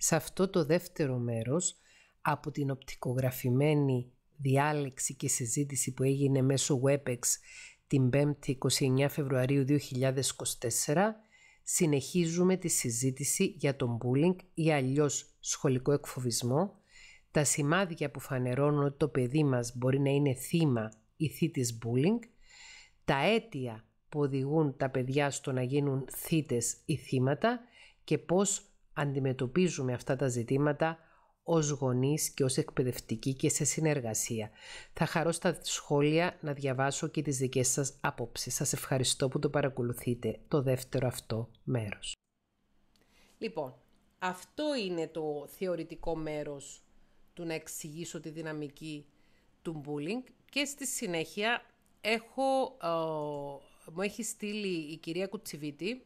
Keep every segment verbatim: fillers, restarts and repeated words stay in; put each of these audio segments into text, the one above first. Σε αυτό το δεύτερο μέρος, από την οπτικογραφημένη διάλεξη και συζήτηση που έγινε μέσω WebEx την πέμπτη εικοστή ενάτη Φεβρουαρίου δύο χιλιάδες είκοσι τέσσερα, συνεχίζουμε τη συζήτηση για τον bullying ή αλλιώς σχολικό εκφοβισμό, τα σημάδια που φανερώνουν ότι το παιδί μας μπορεί να είναι θύμα ή θύτης bullying, τα αίτια που οδηγούν τα παιδιά στο να γίνουν θύτες ή θύματα και πώς αντιμετωπίζουμε αυτά τα ζητήματα ως γονείς και ως εκπαιδευτικοί και σε συνεργασία. Θα χαρώ στα σχόλια να διαβάσω και τις δικές σας απόψεις. Σας ευχαριστώ που το παρακολουθείτε, το δεύτερο αυτό μέρος. Λοιπόν, αυτό είναι το θεωρητικό μέρος του να εξηγήσω τη δυναμική του bullying και στη συνέχεια έχω, ε, μου έχει στείλει η κυρία Κουτσιβίτη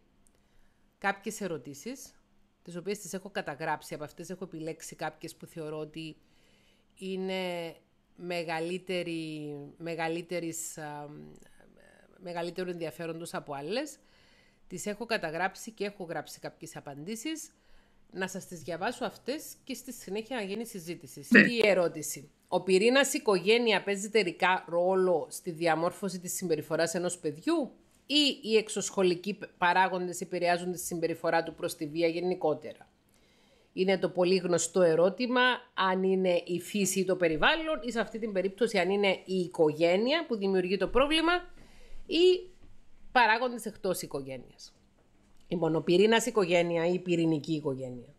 κάποιες ερωτήσεις, τις οποίες τις έχω καταγράψει. Από αυτές έχω επιλέξει κάποιες που θεωρώ ότι είναι μεγαλύτερη, μεγαλύτερης, μεγαλύτερου ενδιαφέροντος από άλλες. Τις έχω καταγράψει και έχω γράψει κάποιες απαντήσεις. Να σας τις διαβάσω αυτές και στη συνέχεια να γίνει συζήτηση. Ναι. Τι ερώτηση. Ο πυρήνας οικογένεια παίζει τελικά ρόλο στη διαμόρφωση της συμπεριφοράς ενός παιδιού, ή οι εξωσχολικοί παράγοντες επηρεάζουν τη συμπεριφορά του προς τη βία γενικότερα? Είναι το πολύ γνωστό ερώτημα αν είναι η φύση ή το περιβάλλον, ή σε αυτή την περίπτωση αν είναι η οικογένεια που δημιουργεί το πρόβλημα ή παράγοντες εκτός οικογένειας. Η μονοπυρήνας οικογένεια ή η πυρηνική οικογένεια,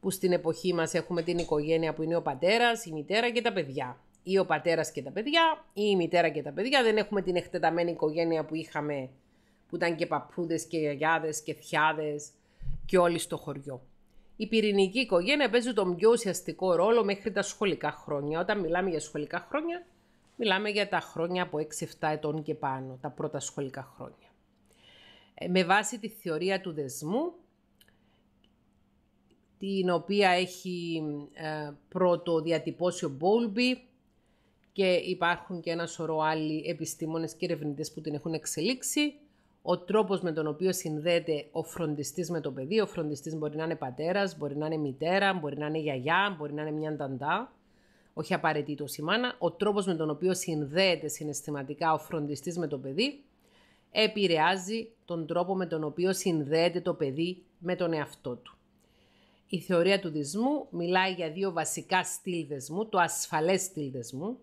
που στην εποχή μας έχουμε την οικογένεια που είναι ο πατέρας, η μητέρα και τα παιδιά, ή ο πατέρας και τα παιδιά, ή η μητέρα και τα παιδιά. Δεν έχουμε την εκτεταμένη οικογένεια που είχαμε, που ήταν και παππούδες και γιαγιάδες και θιάδες και όλοι στο χωριό. Η πυρηνική οικογένεια παίζει τον πιο ουσιαστικό ρόλο μέχρι τα σχολικά χρόνια. Όταν μιλάμε για σχολικά χρόνια, μιλάμε για τα χρόνια από έξι εφτά ετών και πάνω, τα πρώτα σχολικά χρόνια. Με βάση τη θεωρία του δεσμού, την οποία έχει ε, πρώτο διατυπώσει ο Bowlby, και υπάρχουν και ένα σωρό άλλοι επιστήμονες και ερευνητές που την έχουν εξελίξει. Ο τρόπος με τον οποίο συνδέεται ο φροντιστής με το παιδί. Ο φροντιστής μπορεί να είναι πατέρας, μπορεί να είναι μητέρα, μπορεί να είναι γιαγιά, μπορεί να είναι μια ταντά. Όχι απαραίτητος η μάνα. Ο τρόπος με τον οποίο συνδέεται συναισθηματικά ο φροντιστής με το παιδί επηρεάζει τον τρόπο με τον οποίο συνδέεται το παιδί με τον εαυτό του. Η θεωρία του δεσμού μιλάει για δύο βασικά στυλ δεσμού, το ασφαλές στυλ δεσμού,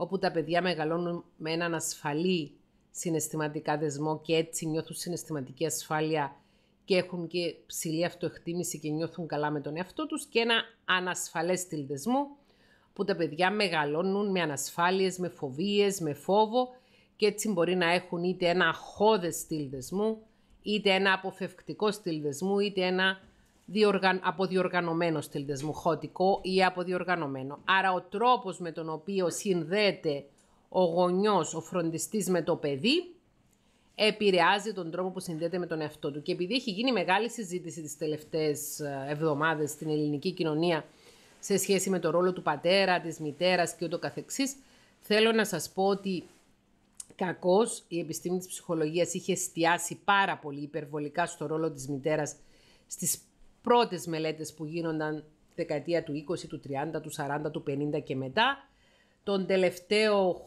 όπου τα παιδιά μεγαλώνουν με έναν ασφαλή συναισθηματικά δεσμό και έτσι νιώθουν συναισθηματική ασφάλεια και έχουν και ψηλή αυτοεκτίμηση και νιώθουν καλά με τον εαυτό τους, και ένα ανασφαλές στυλ δεσμού, που τα παιδιά μεγαλώνουν με ανασφάλειες, με φοβίες, με φόβο, και έτσι μπορεί να έχουν είτε ένα αχώδες στυλ δεσμού, είτε ένα αποφευκτικό στυλ δεσμού, είτε ένα διοργαν... αποδιοργανωμένο στυλ δεσμού, χωτικό ή αποδιοργανωμένο. Άρα ο τρόπος με τον οποίο συνδέεται ο γονιός, ο φροντιστής με το παιδί, επηρεάζει τον τρόπο που συνδέεται με τον εαυτό του. Και επειδή έχει γίνει μεγάλη συζήτηση τις τελευταίες εβδομάδες στην ελληνική κοινωνία σε σχέση με το ρόλο του πατέρα, της μητέρας και ούτω καθεξής, θέλω να σας πω ότι κακώς η επιστήμη της ψυχολογίας είχε εστιάσει πάρα πολύ υπερβολικά στο ρόλο της μητέρας στις πρώτες μελέτες που γίνονταν δεκαετία του είκοσι, του τριάντα, του σαράντα, του πενήντα και μετά. Τον τελευταίο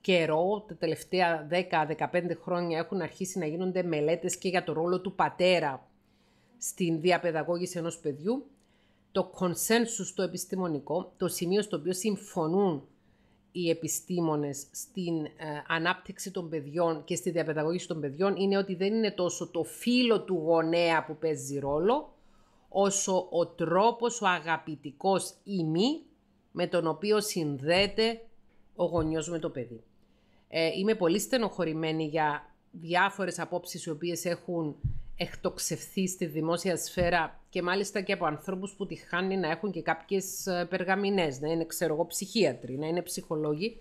καιρό, τα τελευταία δέκα με δεκαπέντε χρόνια έχουν αρχίσει να γίνονται μελέτες και για το ρόλο του πατέρα στην διαπαιδαγώγηση ενός παιδιού. Το consensus το επιστημονικό, το σημείο στο οποίο συμφωνούν οι επιστήμονες στην ε, ανάπτυξη των παιδιών και στη διαπαιδαγώγηση των παιδιών, είναι ότι δεν είναι τόσο το φύλο του γονέα που παίζει ρόλο, όσο ο τρόπος, ο αγαπητικός ή μη, με τον οποίο συνδέεται ο γονιός με το παιδί. Ε, είμαι πολύ στενοχωρημένη για διάφορες απόψεις οι οποίες έχουν εκτοξευθεί στη δημόσια σφαίρα, και μάλιστα και από ανθρώπους που τυχάνει να έχουν και κάποιες περγαμηνές, να είναι, ξέρω εγώ, ψυχίατροι, να είναι ψυχολόγοι,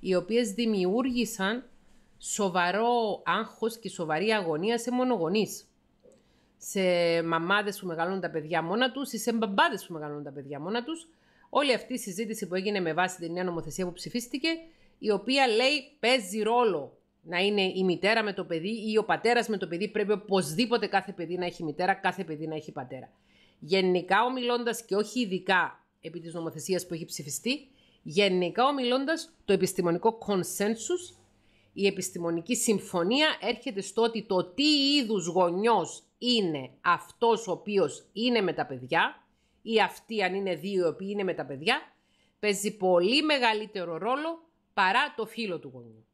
οι οποίες δημιούργησαν σοβαρό άγχος και σοβαρή αγωνία σε μονογονείς, σε μαμάδες που μεγαλώνουν τα παιδιά μόνα τους ή σε μπαμπάδες που μεγαλώνουν τα παιδιά μόνα τους. Όλη αυτή η συζήτηση που έγινε με βάση την νέα νομοθεσία που ψηφίστηκε, η οποία λέει παίζει ρόλο να είναι η μητέρα με το παιδί ή ο πατέρας με το παιδί, πρέπει οπωσδήποτε κάθε παιδί να έχει μητέρα, κάθε παιδί να έχει πατέρα. Γενικά ομιλώντας και όχι ειδικά επί της νομοθεσίας που έχει ψηφιστεί, γενικά ομιλώντας, το επιστημονικό consensus, η επιστημονική συμφωνία έρχεται στο ότι το τι είδους γονιός είναι αυτός ο οποίος είναι με τα παιδιά ή αυτοί αν είναι δύο οι οποίοι είναι με τα παιδιά, παίζει πολύ μεγαλύτερο ρόλο παρά το φύλο του γονιού.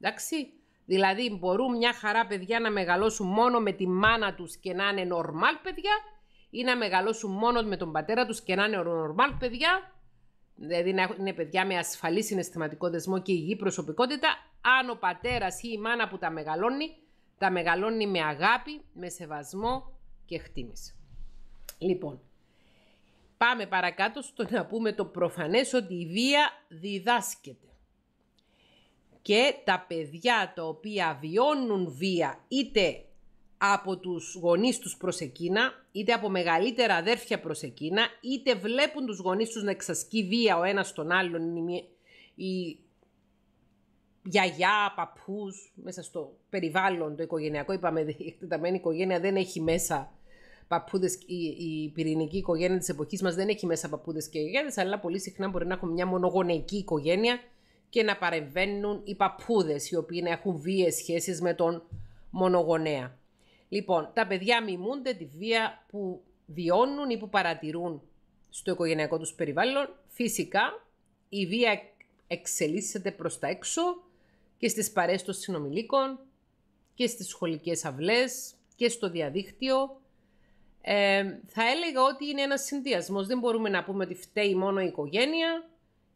Εντάξει, δηλαδή μπορούν μια χαρά παιδιά να μεγαλώσουν μόνο με τη μάνα τους και να είναι normal παιδιά ή να μεγαλώσουν μόνο με τον πατέρα τους και να είναι normal παιδιά, δηλαδή να είναι παιδιά με ασφαλή συναισθηματικό δεσμό και υγιή προσωπικότητα, αν ο πατέρας ή η μάνα που τα μεγαλώνει, τα μεγαλώνει με αγάπη, με σεβασμό και εκτίμηση. Λοιπόν, πάμε παρακάτω στο να πούμε το προφανές ότι η βία διδάσκεται. Και τα παιδιά τα οποία βιώνουν βία είτε από τους γονείς τους προς εκείνα, είτε από μεγαλύτερα αδέρφια προς εκείνα, είτε βλέπουν τους γονείς τους να εξασκεί βία ο ένας τον άλλον, η γιαγιά, παππούς, μέσα στο περιβάλλον το οικογενειακό, είπαμε, η εκτεταμένη οικογένεια δεν έχει μέσα παππούδες, η, η πυρηνική οικογένεια της εποχής μας δεν έχει μέσα παππούδες και γιαγιάδες, αλλά πολύ συχνά μπορεί να έχουμε μια μονογονεϊκή οικογένεια και να παρεμβαίνουν οι παππούδες, οι οποίοι να έχουν βίαιες σχέσεις με τον μονογονέα. Λοιπόν, τα παιδιά μιμούνται τη βία που βιώνουν ή που παρατηρούν στο οικογενειακό τους περιβάλλον. Φυσικά, η βία εξελίσσεται προς τα έξω και στις παρέες των συνομιλίκων και στις σχολικές αυλές και στο διαδίκτυο. Ε, θα έλεγα ότι είναι ένας συνδυασμός. Δεν μπορούμε να πούμε ότι φταίει μόνο η οικογένεια,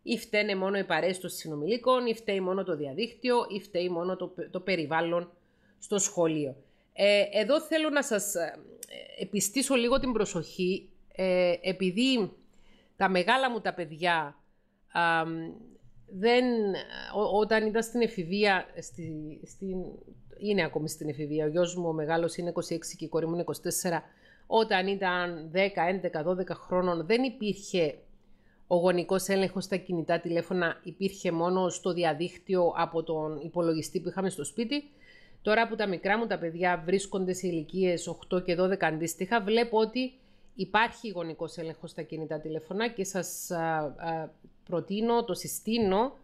ή φταίνε μόνο οι παρέες των συνομιλίκων, ή φταίει μόνο το διαδίκτυο, ή φταίει μόνο το, το περιβάλλον στο σχολείο. Ε, εδώ θέλω να σας επιστήσω λίγο την προσοχή, ε, επειδή τα μεγάλα μου τα παιδιά, α, δεν, ό, όταν ήταν στην εφηβεία, στη, στην, είναι ακόμη στην εφηβεία, ο γιος μου ο μεγάλος είναι είκοσι έξι και η κορή μου είναι είκοσι τέσσερα, όταν ήταν δέκα, έντεκα, δώδεκα χρόνων δεν υπήρχε ο γονικός έλεγχος στα κινητά τηλέφωνα, υπήρχε μόνο στο διαδίκτυο από τον υπολογιστή που είχαμε στο σπίτι. Τώρα που τα μικρά μου τα παιδιά βρίσκονται σε ηλικίες οκτώ και δώδεκα αντίστοιχα, βλέπω ότι υπάρχει γονικός έλεγχος στα κινητά τηλέφωνα και σας α, α, προτείνω, το συστήνω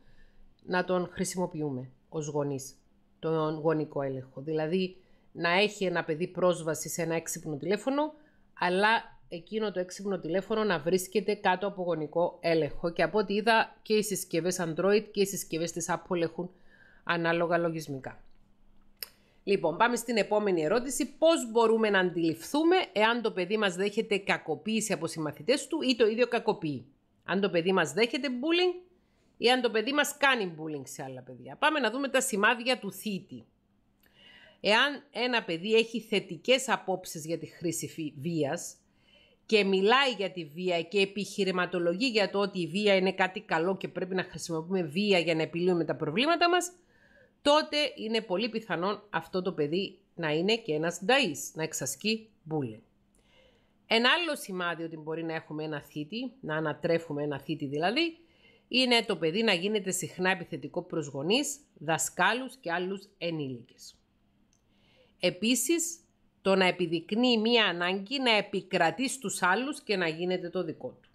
να τον χρησιμοποιούμε ως γονείς, τον γονικό έλεγχο. Δηλαδή να έχει ένα παιδί πρόσβαση σε ένα έξυπνο τηλέφωνο, αλλά εκείνο το έξυπνο τηλέφωνο να βρίσκεται κάτω από γονικό έλεγχο. Και από ό,τι είδα και οι συσκευές Android και οι συσκευές της Apple έχουν ανάλογα λογισμικά. Λοιπόν, πάμε στην επόμενη ερώτηση. Πώς μπορούμε να αντιληφθούμε εάν το παιδί μας δέχεται κακοποίηση από συμμαθητές του ή το ίδιο κακοποιεί? Αν το παιδί μας δέχεται bullying ή αν το παιδί μας κάνει bullying σε άλλα παιδιά. Πάμε να δούμε τα σημάδια του θήτη. Εάν ένα παιδί έχει θετικές απόψεις για τη χρήση βίας και μιλάει για τη βία και επιχειρηματολογεί για το ότι η βία είναι κάτι καλό και πρέπει να χρησιμοποιούμε βία για να επιλύουμε τα προβλήματα μας, τότε είναι πολύ πιθανόν αυτό το παιδί να είναι και ένας νταΐς, να εξασκεί bullying. Ένα άλλο σημάδι ότι μπορεί να έχουμε ένα θήτη, να ανατρέφουμε ένα θήτη δηλαδή, είναι το παιδί να γίνεται συχνά επιθετικό προς γονείς, δασκάλους και άλλους ενήλικες. Επίσης, το να επιδεικνύει μία ανάγκη να επικρατεί στους άλλους και να γίνεται το δικό του.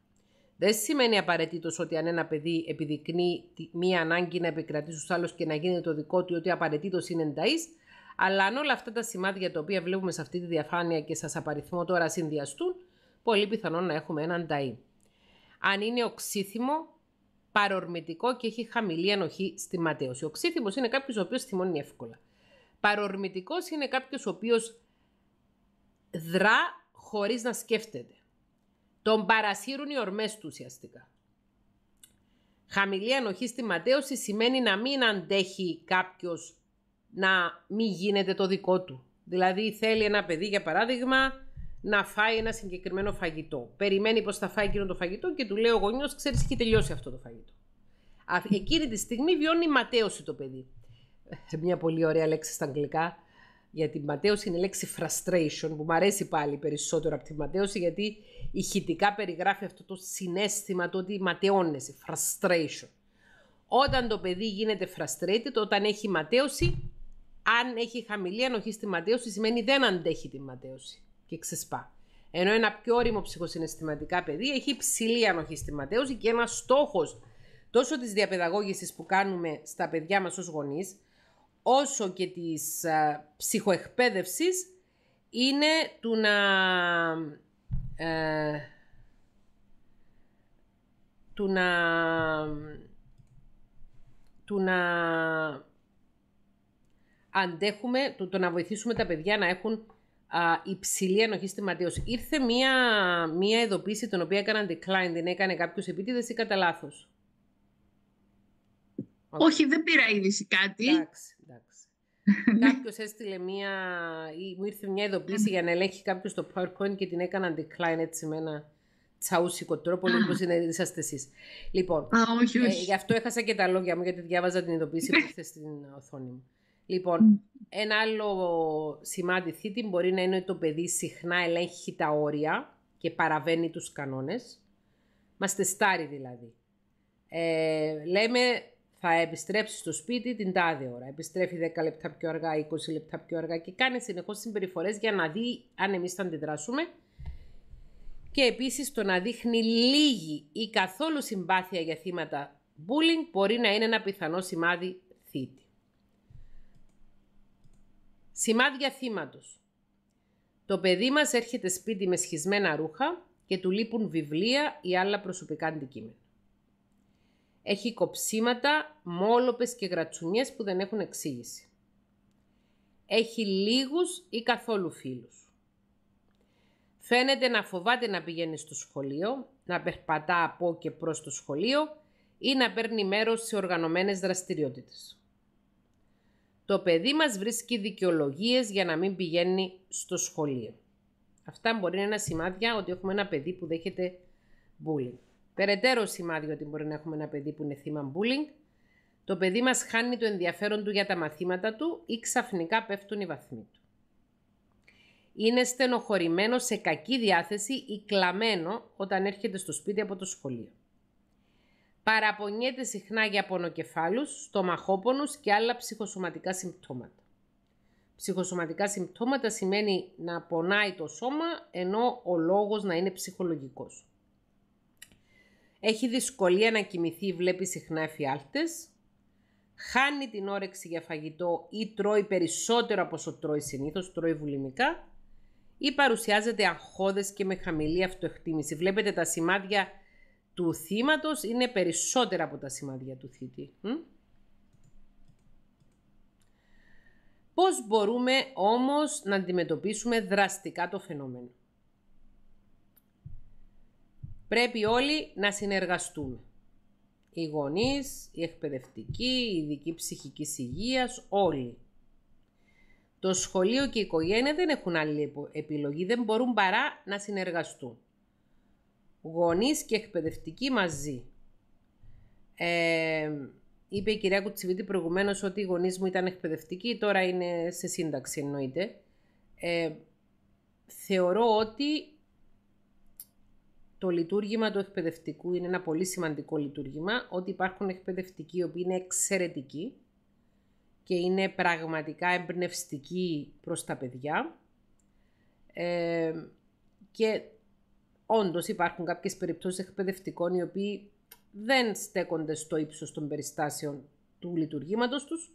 Δεν σημαίνει απαραίτητος ότι αν ένα παιδί επιδεικνύει μία ανάγκη να επικρατεί στους άλλους και να γίνεται το δικό του, ότι απαραίτητος είναι νταΐς, αλλά αν όλα αυτά τα σημάδια τα οποία βλέπουμε σε αυτή τη διαφάνεια και σας απαριθμώ τώρα συνδυαστούν, πολύ πιθανόν να έχουμε έναν νταΐ. Αν είναι οξύθυμο, παρορμητικό και έχει χαμηλή ανοχή στη ματέωση. Οξύθυμος είναι κάποιος ο οποίος θυμώνει εύκολα. Παρορμητικός είναι κάποιος ο οποίος δρά χωρίς να σκέφτεται. Τον παρασύρουν οι ορμές του ουσιαστικά. Χαμηλή ανοχή στη ματέωση σημαίνει να μην αντέχει κάποιος να μην γίνεται το δικό του. Δηλαδή θέλει ένα παιδί, για παράδειγμα, να φάει ένα συγκεκριμένο φαγητό. Περιμένει πως θα φάει εκείνο το φαγητό και του λέει ο γονιός, ξέρεις, έχει τελειώσει αυτό το φαγητό. Εκείνη τη στιγμή βιώνει η ματέωση το παιδί. Μια πολύ ωραία λέξη στα αγγλικά. Για την ματέωση είναι η λέξη frustration, που μου αρέσει πάλι περισσότερο από τη ματέωση, γιατί ηχητικά περιγράφει αυτό το συναίσθημα, το ότι ματαιώνεσαι, frustration. Όταν το παιδί γίνεται frustrated, όταν έχει ματέωση, αν έχει χαμηλή ανοχή στη ματέωση, σημαίνει δεν αντέχει τη ματέωση και ξεσπά. Ενώ ένα πιο όριμο ψυχοσυναισθηματικά παιδί έχει ψηλή ανοχή στη ματέωση και ένα στόχος τόσο της διαπαιδαγώγησης που κάνουμε στα παιδιά μας ως γονείς, όσο και της α, ψυχοεκπαίδευσης είναι του να, ε, του να, του να αντέχουμε, του, το να βοηθήσουμε τα παιδιά να έχουν α, υψηλή ανοχή στη ματέωση. Ήρθε μία, μία ειδοποίηση την οποία έκαναν decline, δεν έκανε κάποιος επίτηδες ή κατά λάθος? Όχι, δεν πήρα είδηση κάτι. Εντάξει, εντάξει. Κάποιος έστειλε μία, ή μου ήρθε μια ειδοποίηση για να ελέγχει κάποιος το PowerPoint και την έκαναν decline έτσι με ένα τσαούσικο τρόπο, όπως είσαστε εσείς. Λοιπόν, όχι, όχι. Ε, γι' αυτό έχασα και τα λόγια μου, γιατί διάβαζα την ειδοποίηση που ήρθε στην οθόνη μου. Λοιπόν, ένα άλλο σημάδι θήτη μπορεί να είναι ότι το παιδί συχνά ελέγχει τα όρια και παραβαίνει τους κανόνες. Μας τεστάρει δηλαδή. Ε, λέμε... Θα επιστρέψει στο σπίτι την τάδε ώρα. Επιστρέφει δέκα λεπτά πιο αργά, είκοσι λεπτά πιο αργά και κάνει συνεχώς συμπεριφορές για να δει αν εμείς θα αντιδράσουμε. Και επίσης το να δείχνει λίγη ή καθόλου συμπάθεια για θύματα bullying μπορεί να είναι ένα πιθανό σημάδι θήτη. Σημάδια θύματος. Το παιδί μας έρχεται σπίτι με σχισμένα ρούχα και του λείπουν βιβλία ή άλλα προσωπικά αντικείμενα. Έχει κοψίματα, μόλοπες και γρατσουνιές που δεν έχουν εξήγηση. Έχει λίγους ή καθόλου φίλους. Φαίνεται να φοβάται να πηγαίνει στο σχολείο, να περπατά από και προς το σχολείο ή να παίρνει μέρος σε οργανωμένες δραστηριότητες. Το παιδί μας βρίσκει δικαιολογίες για να μην πηγαίνει στο σχολείο. Αυτά μπορεί να είναι σημάδια ότι έχουμε ένα παιδί που δέχεται bullying. Περαιτέρω σημάδι ότι μπορεί να έχουμε ένα παιδί που είναι θύμα bullying. Το παιδί μας χάνει το ενδιαφέρον του για τα μαθήματα του ή ξαφνικά πέφτουν οι βαθμοί του. Είναι στενοχωρημένο, σε κακή διάθεση ή κλαμμένο όταν έρχεται στο σπίτι από το σχολείο. Παραπονιέται συχνά για πονοκεφάλους, στομαχόπονους και άλλα ψυχοσωματικά συμπτώματα. Ψυχοσωματικά συμπτώματα σημαίνει να πονάει το σώμα ενώ ο λόγος να είναι ψυχολογικός. Έχει δυσκολία να κοιμηθεί, βλέπει συχνά εφιάλτες. Χάνει την όρεξη για φαγητό ή τρώει περισσότερο από όσο τρώει συνήθως, τρώει βουλημικά. Ή παρουσιάζεται αγχώδες και με χαμηλή αυτοεκτίμηση. Βλέπετε τα σημάδια του θύματος είναι περισσότερα από τα σημάδια του θήτη. Πώς μπορούμε όμως να αντιμετωπίσουμε δραστικά το φαινόμενο? Πρέπει όλοι να συνεργαστούμε. Οι γονείς, οι εκπαιδευτικοί, οι ειδικοί ψυχικής υγείας, όλοι. Το σχολείο και η οικογένεια δεν έχουν άλλη επιλογή, δεν μπορούν παρά να συνεργαστούν. Γονείς και εκπαιδευτικοί μαζί. Ε, είπε η κυρία Κουτσιβίτη προηγουμένως ότι οι γονείς μου ήταν εκπαιδευτικοί, τώρα είναι σε σύνταξη εννοείται. Ε, θεωρώ ότι... Το λειτουργήμα του εκπαιδευτικού είναι ένα πολύ σημαντικό λειτουργήμα, ότι υπάρχουν εκπαιδευτικοί οι οποίοι είναι εξαιρετικοί και είναι πραγματικά εμπνευστικοί προς τα παιδιά ε, και όντως υπάρχουν κάποιες περιπτώσεις εκπαιδευτικών οι οποίοι δεν στέκονται στο ύψος των περιστάσεων του λειτουργήματος τους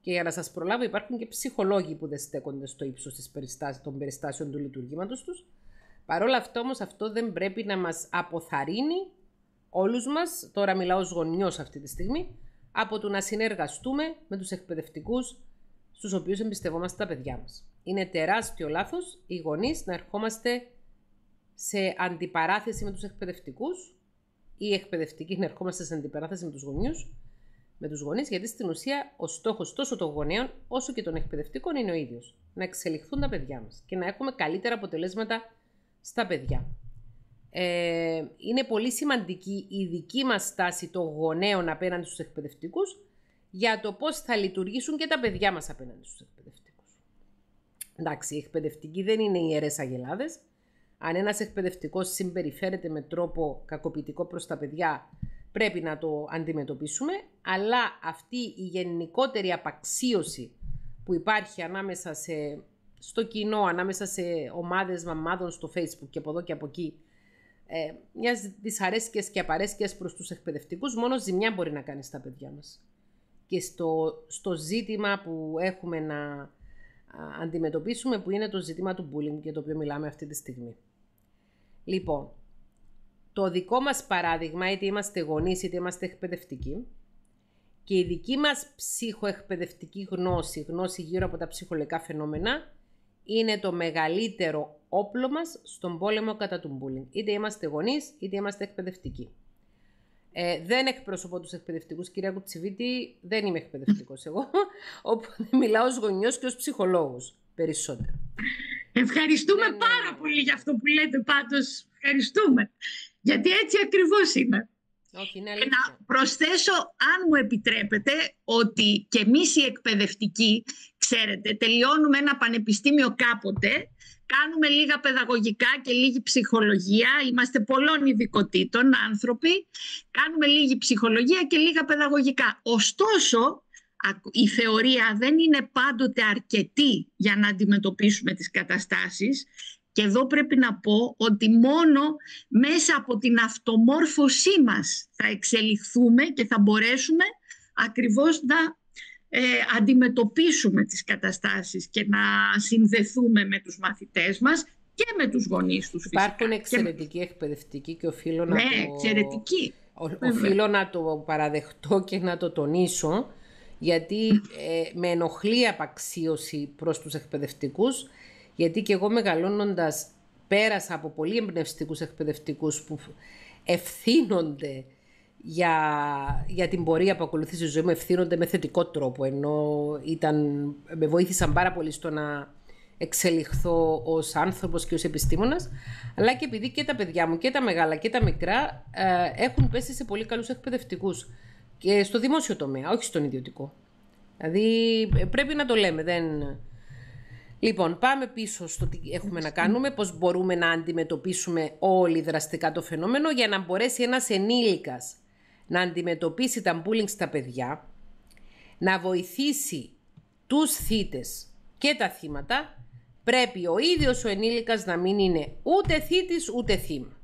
και για να σας προλάβω υπάρχουν και ψυχολόγοι που δεν στέκονται στο ύψος των περιστάσεων του λειτουργήματος τους. Παρ' όλα αυτά όμως αυτό δεν πρέπει να μας αποθαρρύνει όλους μας, τώρα μιλάω ως γονιός αυτή τη στιγμή, από το να συνεργαστούμε με τους εκπαιδευτικούς στους οποίους εμπιστευόμαστε τα παιδιά μας. Είναι τεράστιο λάθος οι γονείς να ερχόμαστε σε αντιπαράθεση με τους εκπαιδευτικούς ή οι εκπαιδευτικοί να ερχόμαστε σε αντιπαράθεση με τους γονείς, με τους γονείς, γιατί στην ουσία ο στόχος τόσο των γονέων όσο και των εκπαιδευτικών είναι ο ίδιος. Να εξελιχθούν τα παιδιά μας και να έχουμε καλύτερα αποτελέσματα στα παιδιά. Ε, είναι πολύ σημαντική η δική μας στάση των γονέων απέναντι στους εκπαιδευτικούς για το πώς θα λειτουργήσουν και τα παιδιά μας απέναντι στους εκπαιδευτικούς. Εντάξει, οι εκπαιδευτικοί δεν είναι ιερές αγελάδες. Αν ένας εκπαιδευτικός συμπεριφέρεται με τρόπο κακοποιητικό προς τα παιδιά, πρέπει να το αντιμετωπίσουμε, αλλά αυτή η γενικότερη απαξίωση που υπάρχει ανάμεσα σε στο κοινό, ανάμεσα σε ομάδες μαμάδων στο Facebook και από εδώ και από εκεί, ε, μια δυσαρέσκειας και απαρέσκειας προς τους εκπαιδευτικούς, μόνο ζημιά μπορεί να κάνει στα παιδιά μας. Και στο, στο ζήτημα που έχουμε να αντιμετωπίσουμε, που είναι το ζήτημα του bullying, για το οποίο μιλάμε αυτή τη στιγμή. Λοιπόν, το δικό μας παράδειγμα, είτε είμαστε γονείς είτε είμαστε εκπαιδευτικοί, και η δική μας ψυχοεκπαιδευτική γνώση, γνώση γύρω από τα ψυχολογικά φαινόμενα, είναι το μεγαλύτερο όπλο μας στον πόλεμο κατά του bullying. Είτε είμαστε γονείς, είτε είμαστε εκπαιδευτικοί. Ε, δεν εκπροσωπώ τους εκπαιδευτικούς, κυρία Κουτσιβίτη, δεν είμαι εκπαιδευτικός εγώ, οπότε μιλάω ως γονιός και ως ψυχολόγος περισσότερο. Ευχαριστούμε είναι... πάρα πολύ για αυτό που λέτε πάντως, ευχαριστούμε, γιατί έτσι ακριβώς είναι. Όχι, και να προσθέσω, αν μου επιτρέπετε, ότι και εμείς οι εκπαιδευτικοί, ξέρετε, τελειώνουμε ένα πανεπιστήμιο κάποτε, κάνουμε λίγα παιδαγωγικά και λίγη ψυχολογία, είμαστε πολλών ειδικοτήτων άνθρωποι, κάνουμε λίγη ψυχολογία και λίγα παιδαγωγικά. Ωστόσο, η θεωρία δεν είναι πάντοτε αρκετή για να αντιμετωπίσουμε τις καταστάσεις. Και εδώ πρέπει να πω ότι μόνο μέσα από την αυτομόρφωσή μας θα εξελιχθούμε και θα μπορέσουμε ακριβώς να ε, αντιμετωπίσουμε τις καταστάσεις και να συνδεθούμε με τους μαθητές μας και με τους γονείς τους. Υπάρχουν εξαιρετικοί και... εκπαιδευτικοί και οφείλω, ναι, να το... εξαιρετικοί. Ο... οφείλω να το παραδεχτώ και να το τονίσω, γιατί ε, με ενοχλεί απαξίωση προς τους εκπαιδευτικούς. Γιατί και εγώ μεγαλώνοντας πέρασα από πολύ εμπνευστικούς εκπαιδευτικούς που ευθύνονται για, για την πορεία που ακολουθεί στη ζωή μου, ευθύνονται με θετικό τρόπο, ενώ ήταν, με βοήθησαν πάρα πολύ στο να εξελιχθώ ως άνθρωπος και ως επιστήμονας, αλλά και επειδή και τα παιδιά μου και τα μεγάλα και τα μικρά ε, έχουν πέσει σε πολύ καλούς εκπαιδευτικούς και στο δημόσιο τομέα, όχι στον ιδιωτικό. Δηλαδή πρέπει να το λέμε, δεν... Λοιπόν, πάμε πίσω στο τι έχουμε να κάνουμε, πώς μπορούμε να αντιμετωπίσουμε όλοι δραστικά το φαινόμενο, για να μπορέσει ένας ενήλικας να αντιμετωπίσει τα bullying στα παιδιά, να βοηθήσει τους θύτες και τα θύματα. Πρέπει ο ίδιος ο ενήλικας να μην είναι ούτε θύτης ούτε θύμα.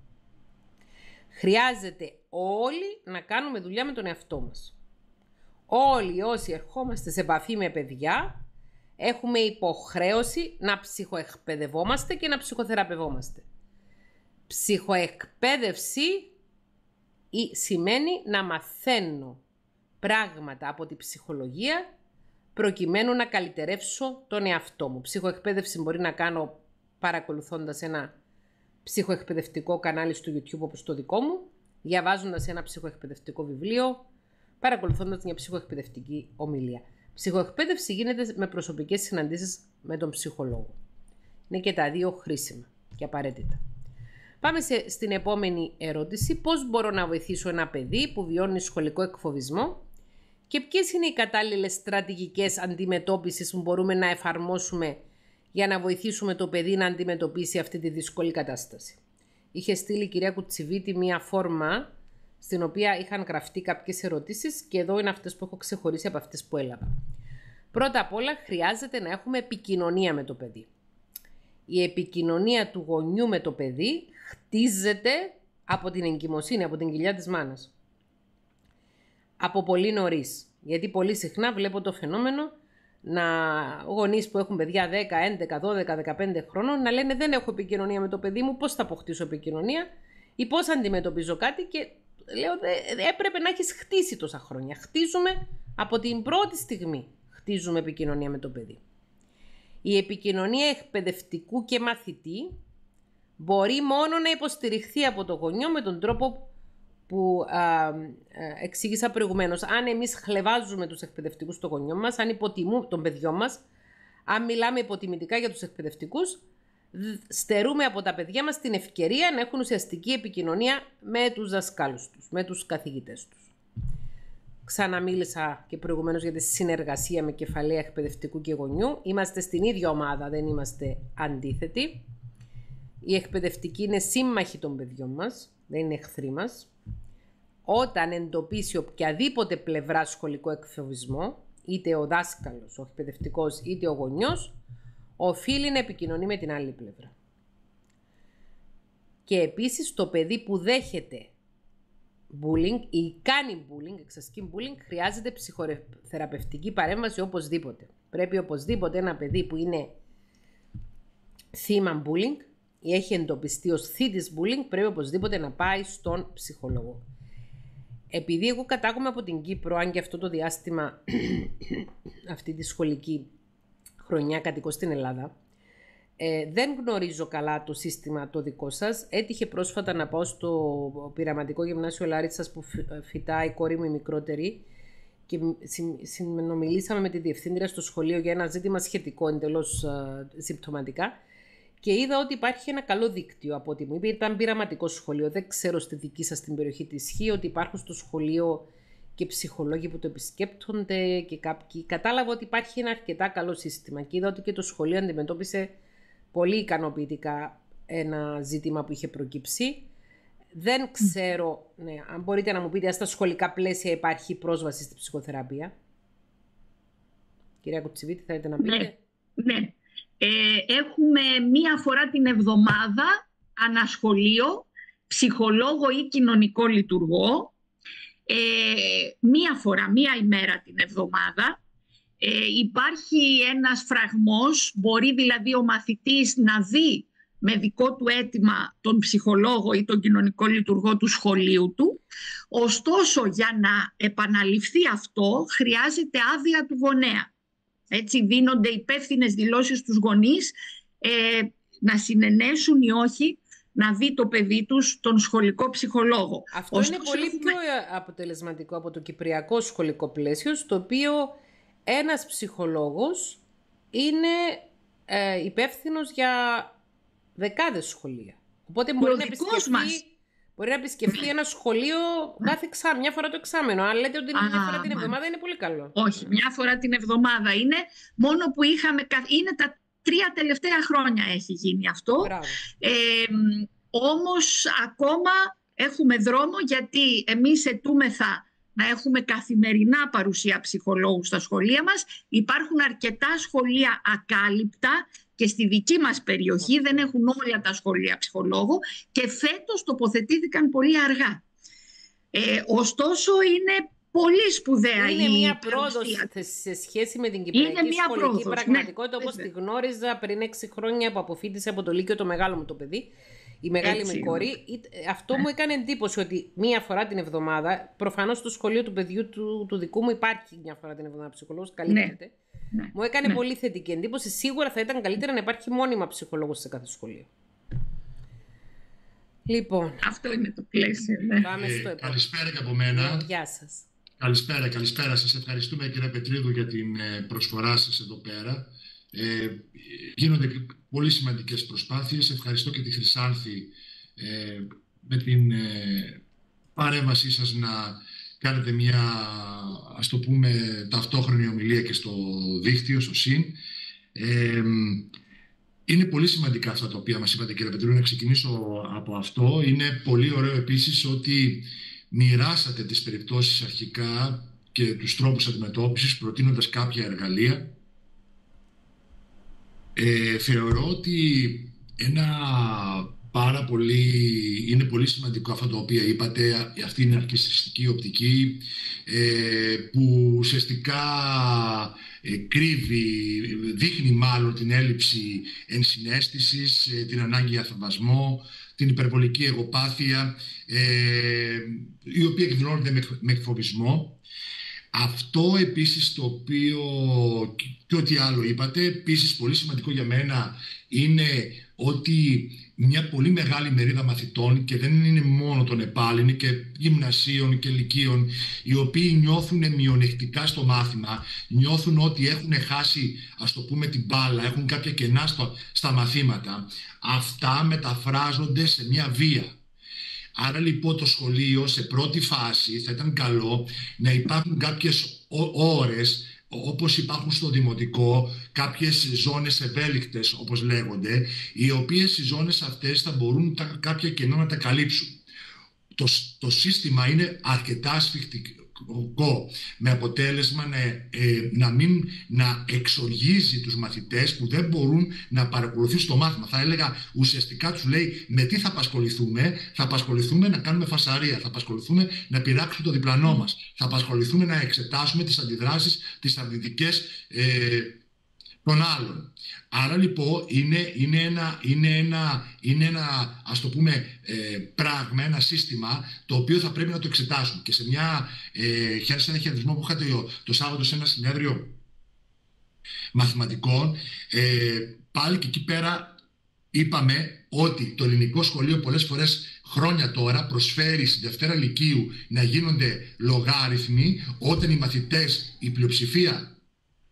Χρειάζεται όλοι να κάνουμε δουλειά με τον εαυτό μας. Όλοι όσοι ερχόμαστε σε επαφή με παιδιά, έχουμε υποχρέωση να ψυχοεκπαιδευόμαστε και να ψυχοθεραπευόμαστε. Ψυχοεκπαίδευση σημαίνει να μαθαίνω πράγματα από την ψυχολογία προκειμένου να καλυτερεύσω τον εαυτό μου. Ψυχοεκπαίδευση μπορεί να κάνω παρακολουθώντας ένα ψυχοεκπαιδευτικό κανάλι στο YouTube όπως το δικό μου, διαβάζοντας ένα ψυχοεκπαιδευτικό βιβλίο, παρακολουθώντας μια ψυχοεκπαιδευτική ομιλία. Ψυχοεκπαίδευση γίνεται με προσωπικές συναντήσεις με τον ψυχολόγο. Είναι και τα δύο χρήσιμα και απαραίτητα. Πάμε σε, στην επόμενη ερώτηση. Πώς μπορώ να βοηθήσω ένα παιδί που βιώνει σχολικό εκφοβισμό και ποιες είναι οι κατάλληλες στρατηγικές αντιμετώπισης που μπορούμε να εφαρμόσουμε για να βοηθήσουμε το παιδί να αντιμετωπίσει αυτή τη δύσκολη κατάσταση. Είχε στείλει η κυρία Κουτσιβίτη μία φόρμα στην οποία είχαν γραφτεί κάποιες ερωτήσεις και εδώ είναι αυτές που έχω ξεχωρίσει από αυτές που έλαβα. Πρώτα απ' όλα, χρειάζεται να έχουμε επικοινωνία με το παιδί. Η επικοινωνία του γονιού με το παιδί χτίζεται από την εγκυμοσύνη, από την κοιλιά της μάνας. Από πολύ νωρίς, γιατί πολύ συχνά βλέπω το φαινόμενο να γονείς που έχουν παιδιά δέκα, έντεκα, δώδεκα, δεκαπέντε χρόνων να λένε «Δεν έχω επικοινωνία με το παιδί μου, πώς θα αποκτήσω επικοινωνία» ή «Πώς αντιμετωπίζω κάτι» και λέω, έπρεπε να έχεις χτίσει τόσα χρόνια. Χτίζουμε από την πρώτη στιγμή. Χτίζουμε επικοινωνία με το παιδί. Η επικοινωνία εκπαιδευτικού και μαθητή μπορεί μόνο να υποστηριχθεί από το γονιό με τον τρόπο που α, α, εξήγησα προηγουμένως. Αν εμείς χλεβάζουμε τους εκπαιδευτικούς στο γονιό μας, αν υποτιμούμε τον παιδιό μας, αν μιλάμε υποτιμητικά για τους εκπαιδευτικούς, στερούμε από τα παιδιά μας την ευκαιρία να έχουν ουσιαστική επικοινωνία με τους δασκάλους τους, με τους καθηγητές τους. Ξαναμίλησα και προηγουμένως για τη συνεργασία με κεφαλαία εκπαιδευτικού και γονιού. Είμαστε στην ίδια ομάδα, δεν είμαστε αντίθετοι. Οι εκπαιδευτικοί είναι σύμμαχοι των παιδιών μας, δεν είναι εχθροί μας. Όταν εντοπίσει οποιαδήποτε πλευρά σχολικό εκφοβισμό, είτε ο δάσκαλος, ο εκπαιδευτικός, είτε ο γονιός, οφείλει να επικοινωνεί με την άλλη πλευρά. Και επίσης το παιδί που δέχεται bullying ή κάνει bullying, εξασκεί bullying, χρειάζεται ψυχοθεραπευτική παρέμβαση οπωσδήποτε. Πρέπει οπωσδήποτε ένα παιδί που είναι θύμα bullying ή έχει εντοπιστεί ως θήτης bullying, πρέπει οπωσδήποτε να πάει στον ψυχολόγο. Επειδή εγώ κατάγομαι από την Κύπρο, αν και αυτό το διάστημα, αυτή τη σχολική χρονιά κατοικώ στην Ελλάδα, ε, δεν γνωρίζω καλά το σύστημα το δικό σας. Έτυχε πρόσφατα να πάω στο πειραματικό γυμνάσιο Λάριτσας που φυτάει η κόρη μου η μικρότερη και συνομιλήσαμε με τη διευθύντρια στο σχολείο για ένα ζήτημα σχετικό, εντελώς ε, συμπτωματικά. Και είδα ότι υπάρχει ένα καλό δίκτυο από ό,τι μου είπε. Ήταν πειραματικό σχολείο. Δεν ξέρω στη δική σας την περιοχή τι ισχύει, ότι υπάρχουν στο σχολείο και ψυχολόγοι που το επισκέπτονται και κάποιοι. Κατάλαβα ότι υπάρχει ένα αρκετά καλό σύστημα και είδα ότι και το σχολείο αντιμετώπισε πολύ ικανοποιητικά ένα ζήτημα που είχε προκύψει. Δεν ξέρω, ναι, αν μπορείτε να μου πείτε, στα σχολικά πλαίσια υπάρχει πρόσβαση στη ψυχοθεραπεία. Κυρία Κουτσιβίτη, θέλετε να πείτε? Ναι, ναι. Ε, έχουμε μία φορά την εβδομάδα ανασχολείο, ψυχολόγο ή κοινωνικό λειτουργό. Ε, μία φορά, μία ημέρα την εβδομάδα. Ε, υπάρχει ένας φραγμός, μπορεί δηλαδή ο μαθητής να δει με δικό του αίτημα τον ψυχολόγο ή τον κοινωνικό λειτουργό του σχολείου του. Ωστόσο, για να επαναληφθεί αυτό, χρειάζεται άδεια του γονέα. Έτσι δίνονται υπεύθυνες δηλώσεις στους γονείς, ε, να συνενέσουν ή όχι να δει το παιδί τους τον σχολικό ψυχολόγο. Αυτό Ωστόσο, είναι πολύ έχουμε... πιο αποτελεσματικό από το κυπριακό σχολικό πλαίσιο, στο οποίο ένας ψυχολόγος είναι ε, υπεύθυνος για δεκάδες σχολεία. Οπότε μπορεί να, επισκεφθεί, μπορεί να επισκεφθεί ένα σχολείο κάθε εξάμηνο, μια φορά το εξάμηνο. Αν λέτε ότι είναι Α, μια φορά την εβδομάδα, είναι πολύ καλό. Όχι, μια φορά την εβδομάδα είναι. Μόνο που είχαμε, είναι τα τρία τελευταία χρόνια έχει γίνει αυτό. Ε, όμως ακόμα έχουμε δρόμο, γιατί εμείς ετούμεθα να έχουμε καθημερινά παρουσία ψυχολόγου στα σχολεία μας. Υπάρχουν αρκετά σχολεία ακάλυπτα και στη δική μας περιοχή δεν έχουν όλα τα σχολεία ψυχολόγου και φέτος τοποθετήθηκαν πολύ αργά. Ε, ωστόσο είναι πολύ σπουδαία είναι η Είναι μια πρόοδος σε σχέση με την κυπριακή σχολική πρόοδος, πραγματικότητα, ναι, όπως τη γνώριζα πριν έξι χρόνια που αποφύτησε από το Λύκειο το μεγάλο μου το παιδί. Η μεγάλη μου κόρη, αυτό yeah. μου έκανε εντύπωση, ότι μία φορά την εβδομάδα, προφανώς στο σχολείο του παιδιού του, του δικού μου υπάρχει μία φορά την εβδομάδα ψυχολόγος, καλύπτεται. Yeah. Μου έκανε yeah. πολύ θετική εντύπωση. Σίγουρα θα ήταν καλύτερα να υπάρχει μόνιμα ψυχολόγος σε κάθε σχολείο. Λοιπόν. Αυτό είναι το πλαίσιο. Ναι. Πάμε στο επόμενο. Καλησπέρα και από μένα. Γεια σας. Καλησπέρα, καλησπέρα. Σας ευχαριστούμε, κυρία Πετρίδου, για την προσφορά σας εδώ πέρα. Ε, γίνονται πολύ σημαντικές προσπάθειες. Ευχαριστώ και τη Χρυσάνθη ε, με την ε, παρέμβασή σας να κάνετε μια, ας το πούμε, ταυτόχρονη ομιλία και στο δίκτυο, στο ΣΥΝ. Ε, είναι πολύ σημαντικά αυτά τα οποία μας είπατε, κύριε Πετρίδου, να ξεκινήσω από αυτό. Είναι πολύ ωραίο επίσης ότι μοιράσατε τις περιπτώσεις αρχικά και τους τρόπους αντιμετώπισης, προτείνοντας κάποια εργαλεία. Ε, θεωρώ ότι ένα πάρα πολύ, είναι πολύ σημαντικό αυτό το οποίο είπατε, αυτή είναι η ναρκισσιστική οπτική ε, που ουσιαστικά ε, κρύβει, δείχνει μάλλον την έλλειψη ενσυναίσθησης, ε, την ανάγκη για θαυμασμό, την υπερβολική εγωπάθεια, ε, η οποία εκδηλώνεται με, με εκφοβισμό. Αυτό επίσης το οποίο και ό,τι άλλο είπατε, επίσης πολύ σημαντικό για μένα είναι ότι μια πολύ μεγάλη μερίδα μαθητών, και δεν είναι μόνο των ΕΠΑΛ, είναι και γυμνασίων και λυκείων, οι οποίοι νιώθουν μειονεκτικά στο μάθημα, νιώθουν ότι έχουν χάσει, ας το πούμε, την μπάλα, έχουν κάποια κενά στο, στα μαθήματα. Αυτά μεταφράζονται σε μια βία. Άρα λοιπόν το σχολείο σε πρώτη φάση θα ήταν καλό να υπάρχουν κάποιες ώρες, όπως υπάρχουν στο δημοτικό, κάποιες ζώνες ευέλικτες όπως λέγονται, οι οποίες οι ζώνες αυτές θα μπορούν τα, κάποια κενά να τα καλύψουν. Το, το σύστημα είναι αρκετά ασφιχτικό, με αποτέλεσμα να, ε, να, μην, να εξοργίζει τους μαθητές που δεν μπορούν να παρακολουθήσουν το μάθημα. Θα έλεγα ουσιαστικά τους λέει με τι θα απασχοληθούμε. Θα απασχοληθούμε να κάνουμε φασαρία, θα απασχοληθούμε να πειράξουμε το διπλανό μας, θα απασχοληθούμε να εξετάσουμε τις αντιδράσεις, τις αρνητικές ε, των άλλων. Άρα λοιπόν είναι, είναι, ένα, είναι, ένα, είναι ένα, ας το πούμε, ε, πράγμα, ένα σύστημα το οποίο θα πρέπει να το εξετάσουμε. Και σε μια, ε, χαίρεσα ένα χαιρετισμό που είχα το, το Σάββατο σε ένα συνέδριο μαθηματικών, ε, πάλι και εκεί πέρα είπαμε ότι το ελληνικό σχολείο πολλές φορές χρόνια τώρα προσφέρει στη Δευτέρα Λυκείου να γίνονται λογάριθμοι όταν οι μαθητές, η πλειοψηφία,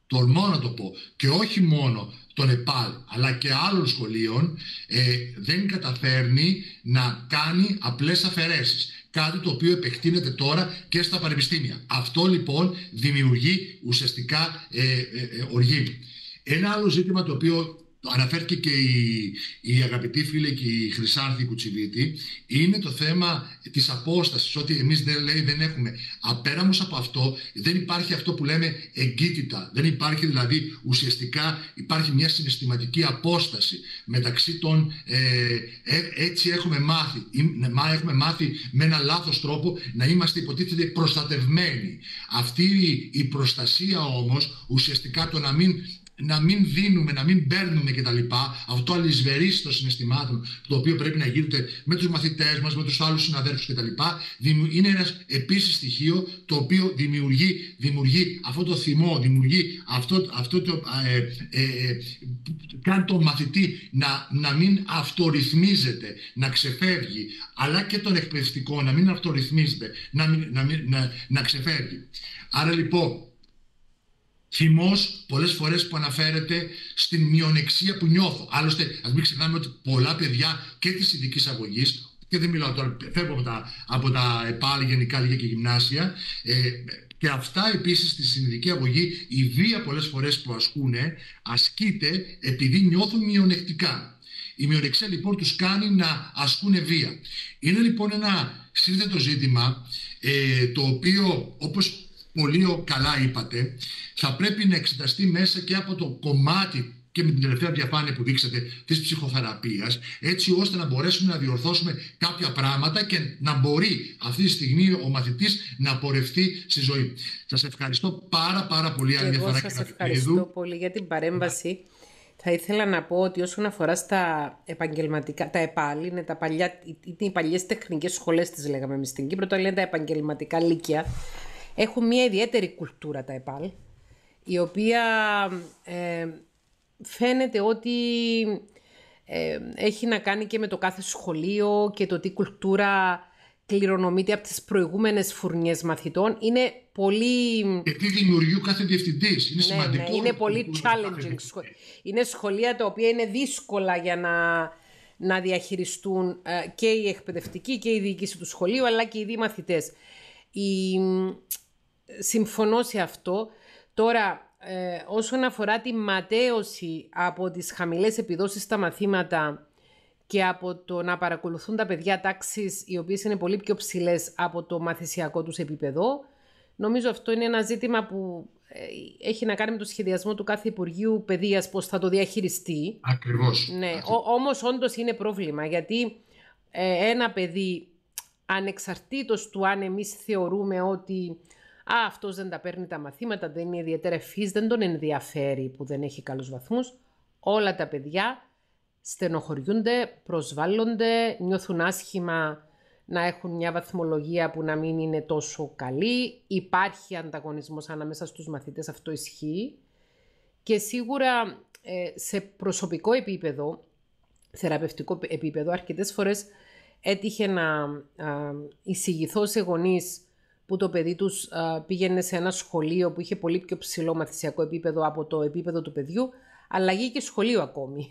τολμώ να το πω, και όχι μόνο τον ΕΠΑΛ αλλά και άλλων σχολείων, ε, δεν καταφέρνει να κάνει απλές αφαιρέσεις. Κάτι το οποίο επεκτείνεται τώρα και στα πανεπιστήμια. Αυτό λοιπόν δημιουργεί ουσιαστικά ε, ε, ε, οργή. Ένα άλλο ζήτημα το οποίο αναφέρθηκε και η, η αγαπητή φίλη και η Χρυσάνθη Κουτσιβίτη είναι το θέμα της απόστασης, ότι εμείς δεν, λέει, δεν έχουμε. Απέραντος από αυτό δεν υπάρχει αυτό που λέμε εγκύτητα. Δεν υπάρχει δηλαδή ουσιαστικά, υπάρχει μια συναισθηματική απόσταση μεταξύ των... Ε, έτσι έχουμε μάθει, έχουμε μάθει με ένα λάθος τρόπο να είμαστε υποτίθεται προστατευμένοι. Αυτή η προστασία όμως ουσιαστικά το να μην... να μην δίνουμε, να μην παίρνουμε κτλ. Αυτό αλυσβερίσει των συναισθημάτων, το οποίο πρέπει να γίνεται με τους μαθητές μας, με τους άλλους συναδέλφους κτλ. Είναι ένας επίσης στοιχείο το οποίο δημιουργεί, δημιουργεί αυτό το θυμό, δημιουργεί αυτό, αυτό το... Ε, ε, ε, κάνει τον μαθητή να, να μην αυτορυθμίζεται, να ξεφεύγει, αλλά και τον εκπαιδευτικό να μην αυτορυθμίζεται, να, μην, να, μην, να, να ξεφεύγει. Άρα λοιπόν... Θυμός πολλές φορές που αναφέρεται στην μειονεξία που νιώθω. Άλλωστε, ας μην ξεχνάμε ότι πολλά παιδιά και της ειδικής αγωγής, και δεν μιλάω τώρα, φεύγω από τα, από τα ΕΠΑΛ, γενικά λίγα και γυμνάσια, ε, και αυτά επίσης στην ειδική αγωγή, η βία πολλές φορές που ασκούν, ασκείται επειδή νιώθουν μειονεκτικά. Η μειονεξία λοιπόν τους κάνει να ασκούν βία. Είναι λοιπόν ένα σύνθετο ζήτημα, ε, το οποίο όπως πολύ καλά είπατε, θα πρέπει να εξεταστεί μέσα και από το κομμάτι και με την τελευταία διαφάνεια που δείξατε της ψυχοθεραπείας, έτσι ώστε να μπορέσουμε να διορθώσουμε κάποια πράγματα και να μπορεί αυτή τη στιγμή ο μαθητής να πορευτεί στη ζωή. Σας ευχαριστώ πάρα πάρα πολύ άλλη μια φορά. Σας ευχαριστώ πολύ για την παρέμβαση. Yeah. Θα ήθελα να πω ότι όσον αφορά στα επαγγελματικά, τα ΕΠΑΛ, είναι, τα παλιά, είναι οι παλιές τεχνικές σχολές, τις λέγαμε εμείς στην Κύπρο, τώρα λένε τα επαγγελματικά λύκεια. Έχουν μια ιδιαίτερη κουλτούρα τα ΕΠΑΛ, η οποία ε, φαίνεται ότι ε, έχει να κάνει και με το κάθε σχολείο και το τι κουλτούρα κληρονομείται από τις προηγούμενες φουρνιές μαθητών. Είναι πολύ... Και τι δημιουργεί κάθε διευθυντής. Είναι ναι, σημαντικό. Ναι, είναι πολύ challenging. Σχολ... Είναι σχολεία τα οποία είναι δύσκολα για να, να διαχειριστούν ε, και οι εκπαιδευτικοί και η διοίκηση του σχολείου, αλλά και οι ίδιοι μαθητές. Η... Συμφωνώ σε αυτό. Τώρα, ε, όσον αφορά τη ματέωση από τις χαμηλές επιδόσεις στα μαθήματα και από το να παρακολουθούν τα παιδιά τάξεις οι οποίες είναι πολύ πιο ψηλές από το μαθησιακό τους επίπεδο, νομίζω αυτό είναι ένα ζήτημα που ε, έχει να κάνει με το σχεδιασμό του κάθε Υπουργείου Παιδείας, πώς θα το διαχειριστεί. Ακριβώς. Ναι. Ο, όμως όντως είναι πρόβλημα, γιατί ε, ένα παιδί... ανεξαρτήτως του αν εμείς θεωρούμε ότι α, αυτός δεν τα παίρνει τα μαθήματα, δεν είναι ιδιαίτερα ευφύς, δεν τον ενδιαφέρει που δεν έχει καλούς βαθμούς, όλα τα παιδιά στενοχωριούνται, προσβάλλονται, νιώθουν άσχημα να έχουν μια βαθμολογία που να μην είναι τόσο καλή, υπάρχει ανταγωνισμός ανάμεσα στους μαθητές, αυτό ισχύει, και σίγουρα σε προσωπικό επίπεδο, θεραπευτικό επίπεδο, αρκετές φορές έτυχε να εισηγηθώ σε γονείς που το παιδί τους α, πήγαινε σε ένα σχολείο που είχε πολύ πιο ψηλό μαθησιακό επίπεδο από το επίπεδο του παιδιού, αλλαγή και σχολείο ακόμη.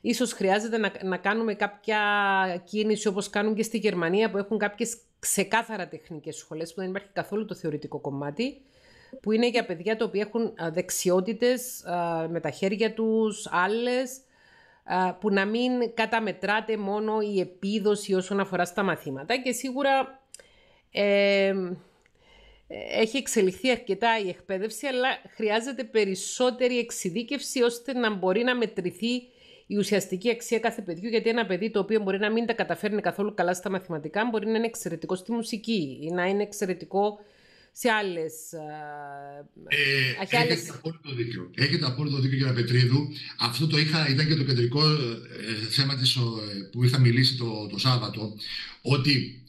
Ίσως χρειάζεται να, να κάνουμε κάποια κίνηση όπως κάνουν και στη Γερμανία, που έχουν κάποιες ξεκάθαρα τεχνικές σχολές που δεν υπάρχει καθόλου το θεωρητικό κομμάτι, που είναι για παιδιά τα οποία έχουν δεξιότητες α, με τα χέρια τους, άλλες, που να μην καταμετράται μόνο η επίδοση όσον αφορά στα μαθήματα. Και σίγουρα ε, έχει εξελιχθεί αρκετά η εκπαίδευση, αλλά χρειάζεται περισσότερη εξειδίκευση ώστε να μπορεί να μετρηθεί η ουσιαστική αξία κάθε παιδιού, γιατί ένα παιδί το οποίο μπορεί να μην τα καταφέρνει καθόλου καλά στα μαθηματικά, μπορεί να είναι εξαιρετικό στη μουσική ή να είναι εξαιρετικό σε άλλες... Ε, άλλες... Έχετε απόλυτο δίκιο. Έχετε απόλυτο δίκιο, κύριε Πετρίδου. Αυτό το είχα, ήταν και το κεντρικό ε, θέμα της, που είχα μιλήσει το, το Σάββατο, ότι...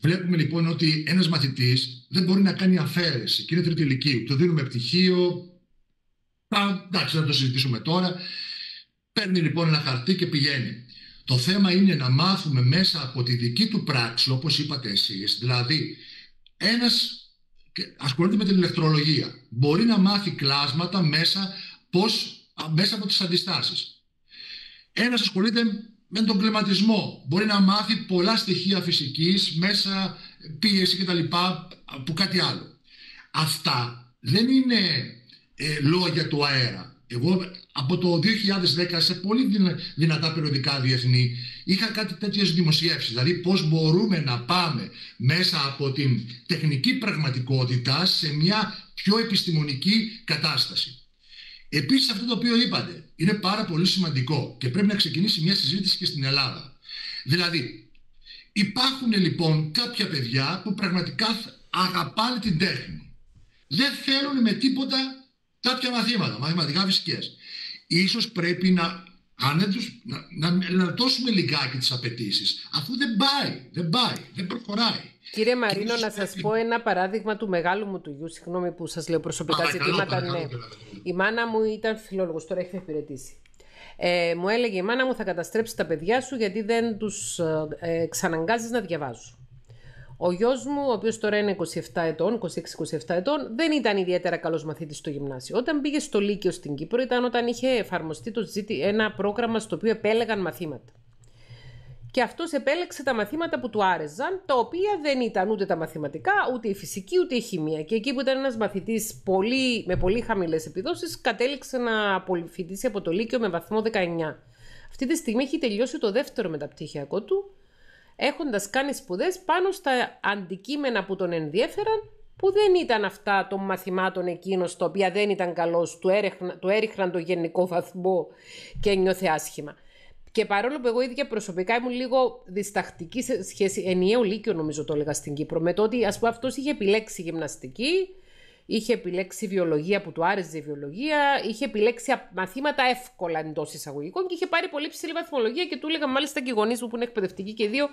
Βλέπουμε λοιπόν ότι ένας μαθητής δεν μπορεί να κάνει αφαίρεση και είναι τρίτη ηλικίου. Το δίνουμε πτυχίο, α, εντάξει, δεν το συζητήσουμε τώρα. Παίρνει λοιπόν ένα χαρτί και πηγαίνει. Το θέμα είναι να μάθουμε μέσα από τη δική του πράξη, όπως είπατε εσείς. Δηλαδή, ένας ασχολείται με την ηλεκτρολογία. Μπορεί να μάθει κλάσματα μέσα, πώς, μέσα από τις αντιστάσεις. Ένας ασχολείται... με τον κλιματισμό. Μπορεί να μάθει πολλά στοιχεία φυσικής, μέσα πίεση κτλ. Από κάτι άλλο. Αυτά δεν είναι ε, λόγια του αέρα. Εγώ από το δύο χιλιάδες δέκα σε πολύ δυνατά περιοδικά διεθνή είχα κάτι τέτοιες δημοσιεύσεις. Δηλαδή πώς μπορούμε να πάμε μέσα από την τεχνική πραγματικότητα σε μια πιο επιστημονική κατάσταση. Επίσης αυτό το οποίο είπατε είναι πάρα πολύ σημαντικό και πρέπει να ξεκινήσει μια συζήτηση και στην Ελλάδα. Δηλαδή υπάρχουν λοιπόν κάποια παιδιά που πραγματικά αγαπάνε την τέχνη. Δεν θέλουν με τίποτα κάποια μαθήματα, μαθηματικά φυσικές. Ίσως πρέπει να, να, να, να δώσουμε λιγάκι τις απαιτήσεις, αφού δεν πάει, δεν πάει, δεν προχωράει. Κύριε Μαρίνο, να σας πω ένα παράδειγμα του μεγάλου μου του γιου, συγγνώμη που σας λέω προσωπικά Άρα, ζητήματα, καλό, ναι. Καλό, καλό. Η μάνα μου ήταν φιλόλογος, τώρα έχει εξυπηρετήσει. Ε, μου έλεγε η μάνα μου θα καταστρέψει τα παιδιά σου γιατί δεν τους ε, ξαναγκάζεις να διαβάζουν. Ο γιος μου, ο οποίος τώρα είναι είκοσι επτά ετών, είκοσι έξι είκοσι επτά ετών, δεν ήταν ιδιαίτερα καλός μαθήτης στο γυμνάσιο. Όταν πήγε στο Λύκειο στην Κύπρο ήταν όταν είχε εφαρμοστεί το ζήτη, ένα πρόγραμμα στο οποίο επέλεγαν μαθήματα. Και αυτός επέλεξε τα μαθήματα που του άρεσαν, τα οποία δεν ήταν ούτε τα μαθηματικά, ούτε η φυσική, ούτε η χημεία. Και εκεί που ήταν ένας μαθητής πολύ, με πολύ χαμηλές επιδόσεις, κατέληξε να αποφοιτήσει από το Λύκειο με βαθμό δεκαεννιά. Αυτή τη στιγμή έχει τελειώσει το δεύτερο μεταπτυχιακό του, έχοντας κάνει σπουδές πάνω στα αντικείμενα που τον ενδιέφεραν, που δεν ήταν αυτά των μαθημάτων εκείνος, τα οποία δεν ήταν καλός, του, έρεχνα, του έριχναν το γενικό βαθμό και νιώθε άσχημα. Και παρόλο που εγώ ίδια προσωπικά ήμουν λίγο διστακτική σε σχέση, ενιαίο Λύκειο νομίζω το έλεγα στην Κύπρο, με το ότι ας πούμε αυτός είχε επιλέξει γυμναστική, είχε επιλέξει βιολογία που του άρεσε η βιολογία, είχε επιλέξει μαθήματα εύκολα εντός εισαγωγικών και είχε πάρει πολύ ψηλή βαθμολογία και του έλεγα μάλιστα και οι γονείς μου που είναι εκπαιδευτικοί και δύο,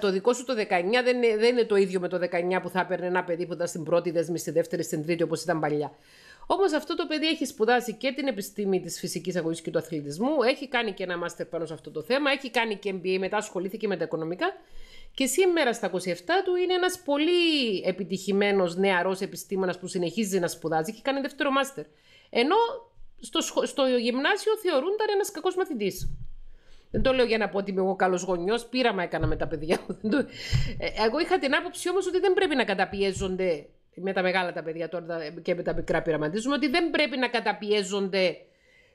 το δικό σου το δεκαεννιά δεν είναι, δεν είναι το ίδιο με το δεκαεννιά που θα έπαιρνε ένα παιδί που ήταν στην πρώτη δέσμη, στη δεύτερη, στην τρίτη όπως ήταν παλιά. Όμως αυτό το παιδί έχει σπουδάσει και την επιστήμη της φυσικής αγωγής και του αθλητισμού, έχει κάνει και ένα μάστερ πάνω σε αυτό το θέμα, έχει κάνει και εμ μπι έι, μετά ασχολήθηκε με τα οικονομικά και σήμερα στα είκοσι επτά του είναι ένας πολύ επιτυχημένος νεαρός επιστήμονας που συνεχίζει να σπουδάζει και κάνει δεύτερο μάστερ. Ενώ στο, στο γυμνάσιο θεωρούνταν ένας κακός μαθητής. Δεν το λέω για να πω ότι είμαι εγώ καλός γονιός, πείραμα έκανα με τα παιδιά. Εγώ είχα την άποψη όμως ότι δεν πρέπει να καταπιέζονται με τα μεγάλα τα παιδιά τώρα και με τα μικρά πειραματίζουμε, ότι δεν πρέπει να καταπιέζονται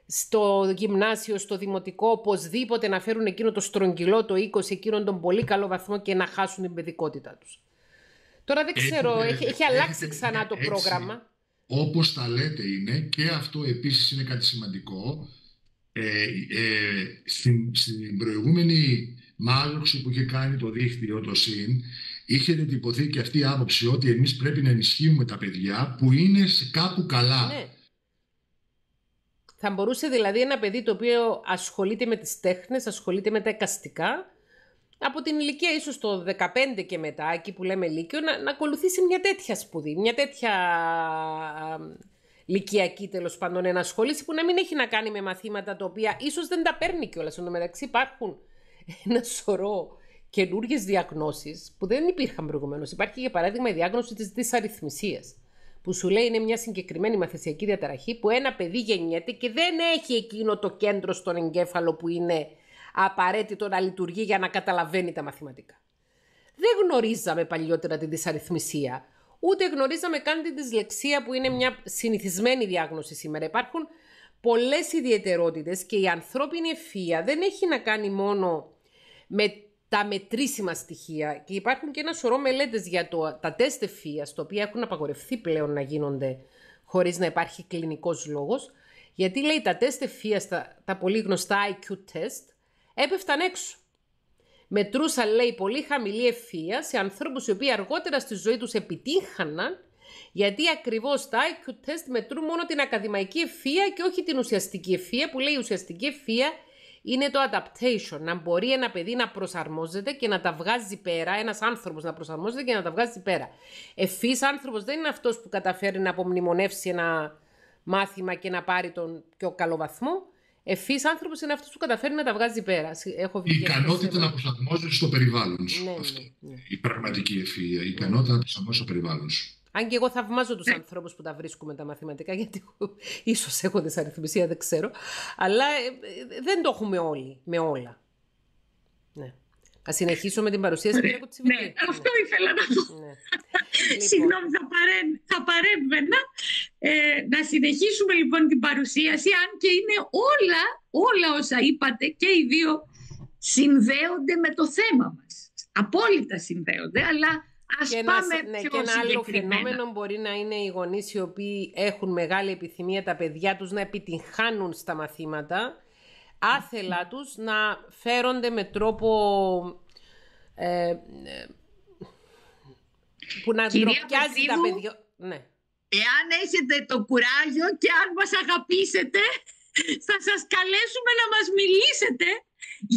στο γυμνάσιο, στο δημοτικό, οπωσδήποτε να φέρουν εκείνο το στρογγυλό, το είκοσι, εκείνον τον πολύ καλό βαθμό και να χάσουν την παιδικότητά τους. Τώρα δεν ξέρω, έτσι, έχει, έχει έτσι, αλλάξει ξανά το έτσι, πρόγραμμα. Όπως τα λέτε είναι, και αυτό επίσης είναι κάτι σημαντικό. Ε, ε, στην, στην προηγούμενη μάλωξη που είχε κάνει το δίκτυο, το ΣΥΝ, είχε διατυπωθεί και αυτή η άποψη ότι εμείς πρέπει να ενισχύουμε τα παιδιά που είναι σε κάπου καλά. Ναι. Θα μπορούσε δηλαδή ένα παιδί το οποίο ασχολείται με τις τέχνες, ασχολείται με τα εικαστικά, από την ηλικία ίσως το δεκαπέντε και μετά, εκεί που λέμε Λύκειο, να, να ακολουθήσει μια τέτοια σπουδή, μια τέτοια λυκειακή τέλος πάντων ενασχόληση που να μην έχει να κάνει με μαθήματα τα οποία ίσως δεν τα παίρνει κιόλας. Εν τω μεταξύ υπάρχουν ένα σωρό καινούργιες διαγνώσεις που δεν υπήρχαν προηγουμένως. Υπάρχει για παράδειγμα η διάγνωση της δυσαριθμισίας, που σου λέει είναι μια συγκεκριμένη μαθησιακή διαταραχή που ένα παιδί γεννιέται και δεν έχει εκείνο το κέντρο στον εγκέφαλο που είναι απαραίτητο να λειτουργεί για να καταλαβαίνει τα μαθηματικά. Δεν γνωρίζαμε παλιότερα τη δυσαριθμισία, ούτε γνωρίζαμε καν τη δυσλεξία που είναι μια συνηθισμένη διάγνωση σήμερα. Υπάρχουν πολλές ιδιαιτερότητες και η ανθρώπινη ευφυΐα δεν έχει να κάνει μόνο με τα μετρήσιμα στοιχεία. Και υπάρχουν και ένα σωρό μελέτες για το, τα τεστ ευφυΐας, τα οποία έχουν απαγορευτεί πλέον να γίνονται χωρίς να υπάρχει κλινικός λόγος. Γιατί λέει τα τεστ ευφυΐας, τα, τα πολύ γνωστά άι κιου test, έπεφταν έξω. Μετρούσαν, λέει, πολύ χαμηλή ευφυΐα σε ανθρώπους οι οποίοι αργότερα στη ζωή τους επιτύχαναν, γιατί ακριβώς τα άι κιου test μετρούν μόνο την ακαδημαϊκή ευφυΐα και όχι την ουσιαστική ευφυΐα, που λέει η ουσιαστική ευφυΐα είναι το adaptation, να μπορεί ένα παιδί να προσαρμόζεται και να τα βγάζει πέρα, ένας άνθρωπος να προσαρμόζεται και να τα βγάζει πέρα. Ευφυής άνθρωπος δεν είναι αυτός που καταφέρει να απομνημονεύσει ένα μάθημα και να πάρει τον πιο καλό βαθμό. Ευφύης άνθρωπος είναι αυτός που καταφέρει να τα βγάζει πέρα. Έχω βγει η ικανότητα να προσαρμόζεται στο περιβάλλον σου. Ναι, αυτό. Ναι, ναι. Η πραγματική ευφυΐα, η ικανότητα να προσαρμόζεται στο περιβάλλον σου. Αν και εγώ θαυμάζω τους ανθρώπους που τα βρίσκουμε τα μαθηματικά, γιατί ίσως έχω δυσαριθμισία, δεν ξέρω. Αλλά δεν το έχουμε όλοι με όλα. Ναι. Ας συνεχίσω με την παρουσίαση, κυρία Κουτσιβίτη. Ναι, αυτό ήθελα να πω. Ναι. Λοιπόν. Συγγνώμη, θα, παρέ... θα παρέμβαινα. Ε, να συνεχίσουμε λοιπόν την παρουσίαση, αν και είναι όλα, όλα όσα είπατε και οι δύο συνδέονται με το θέμα μας. Απόλυτα συνδέονται, αλλά ας και πάμε ένα, ναι, πιο και ένα άλλο φαινόμενο μπορεί να είναι οι γονείς οι οποίοι έχουν μεγάλη επιθυμία τα παιδιά τους να επιτυγχάνουν στα μαθήματα, άθελα τους να φέρονται με τρόπο ε, που να ντροπιάζει τα παιδιά. Ναι. Εάν έχετε το κουράγιο και αν μας αγαπήσετε, θα σας καλέσουμε να μας μιλήσετε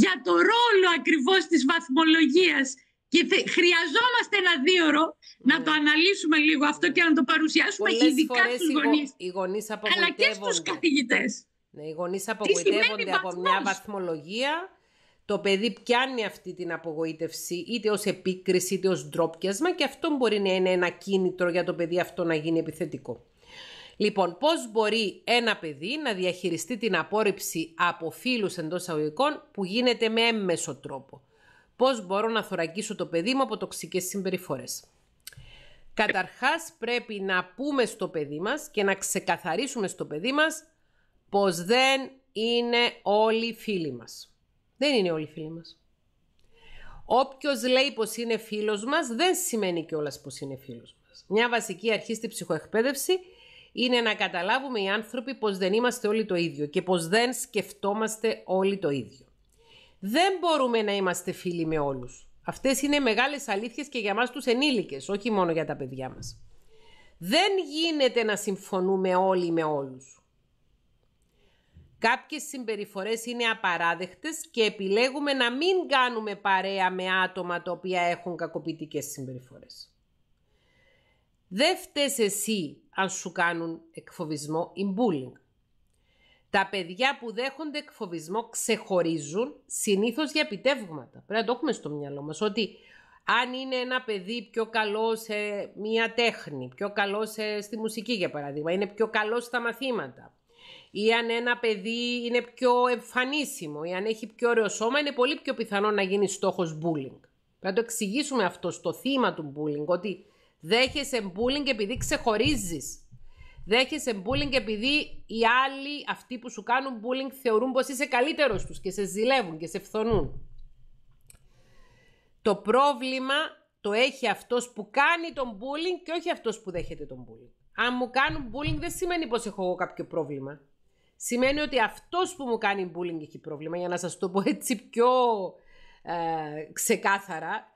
για το ρόλο ακριβώς της βαθμολογίας. Και θε, χρειαζόμαστε ένα δίωρο ναι. να το αναλύσουμε λίγο αυτό ναι. και να το παρουσιάσουμε πολλές ειδικά στους γονείς, οι γονείς αλλά και στους καθηγητές. Ναι, οι γονείς απογοητεύονται από μια βαθμολογία. Το παιδί πιάνει αυτή την απογοήτευση είτε ως επίκριση είτε ως ντρόπιασμα, και αυτό μπορεί να είναι ένα κίνητρο για το παιδί αυτό να γίνει επιθετικό. Λοιπόν, πώς μπορεί ένα παιδί να διαχειριστεί την απόρριψη από φίλους εντός αγωγικών που γίνεται με έμμεσο τρόπο? Πώς μπορώ να θωρακίσω το παιδί μου από τοξικές συμπεριφορές? Καταρχάς πρέπει να πούμε στο παιδί μας και να ξεκαθαρίσουμε στο παιδί μας πως δεν είναι όλοι φίλοι μας. Δεν είναι όλοι φίλοι μας. Όποιος λέει πως είναι φίλος μας, δεν σημαίνει κιόλας πως είναι φίλος μας. Μια βασική αρχή στη ψυχοεκπαίδευση είναι να καταλάβουμε οι άνθρωποι πως δεν είμαστε όλοι το ίδιο και πως δεν σκεφτόμαστε όλοι το ίδιο. Δεν μπορούμε να είμαστε φίλοι με όλους. Αυτές είναι μεγάλες αλήθειες και για μας τους ενήλικες, όχι μόνο για τα παιδιά μας. Δεν γίνεται να συμφωνούμε όλοι με όλους. Κάποιες συμπεριφορές είναι απαράδεκτες και επιλέγουμε να μην κάνουμε παρέα με άτομα τα οποία έχουν κακοποιητικές συμπεριφορές. Δεν φταίς εσύ αν σου κάνουν εκφοβισμό ή bullying. Τα παιδιά που δέχονται εκφοβισμό ξεχωρίζουν συνήθως για επιτεύγματα. Πρέπει να το έχουμε στο μυαλό μας ότι αν είναι ένα παιδί πιο καλό σε μία τέχνη, πιο καλό σε, στη μουσική για παράδειγμα, είναι πιο καλό στα μαθήματα, ή αν ένα παιδί είναι πιο εμφανίσιμο, ή αν έχει πιο ωραίο σώμα, είναι πολύ πιο πιθανό να γίνει στόχος bullying. Να το εξηγήσουμε αυτό στο θύμα του bullying, ότι δέχεσαι bullying επειδή ξεχωρίζεις. Δέχεσαι bullying επειδή οι άλλοι, αυτοί που σου κάνουν bullying, θεωρούν πως είσαι καλύτερος τους και σε ζηλεύουν και σε φθονούν. Το πρόβλημα το έχει αυτός που κάνει τον bullying και όχι αυτός που δέχεται τον bullying. Αν μου κάνουν bullying δεν σημαίνει πως έχω εγώ κάποιο πρόβλημα. Σημαίνει ότι αυτός που μου κάνει bullying έχει πρόβλημα, για να σας το πω έτσι πιο ε, ξεκάθαρα.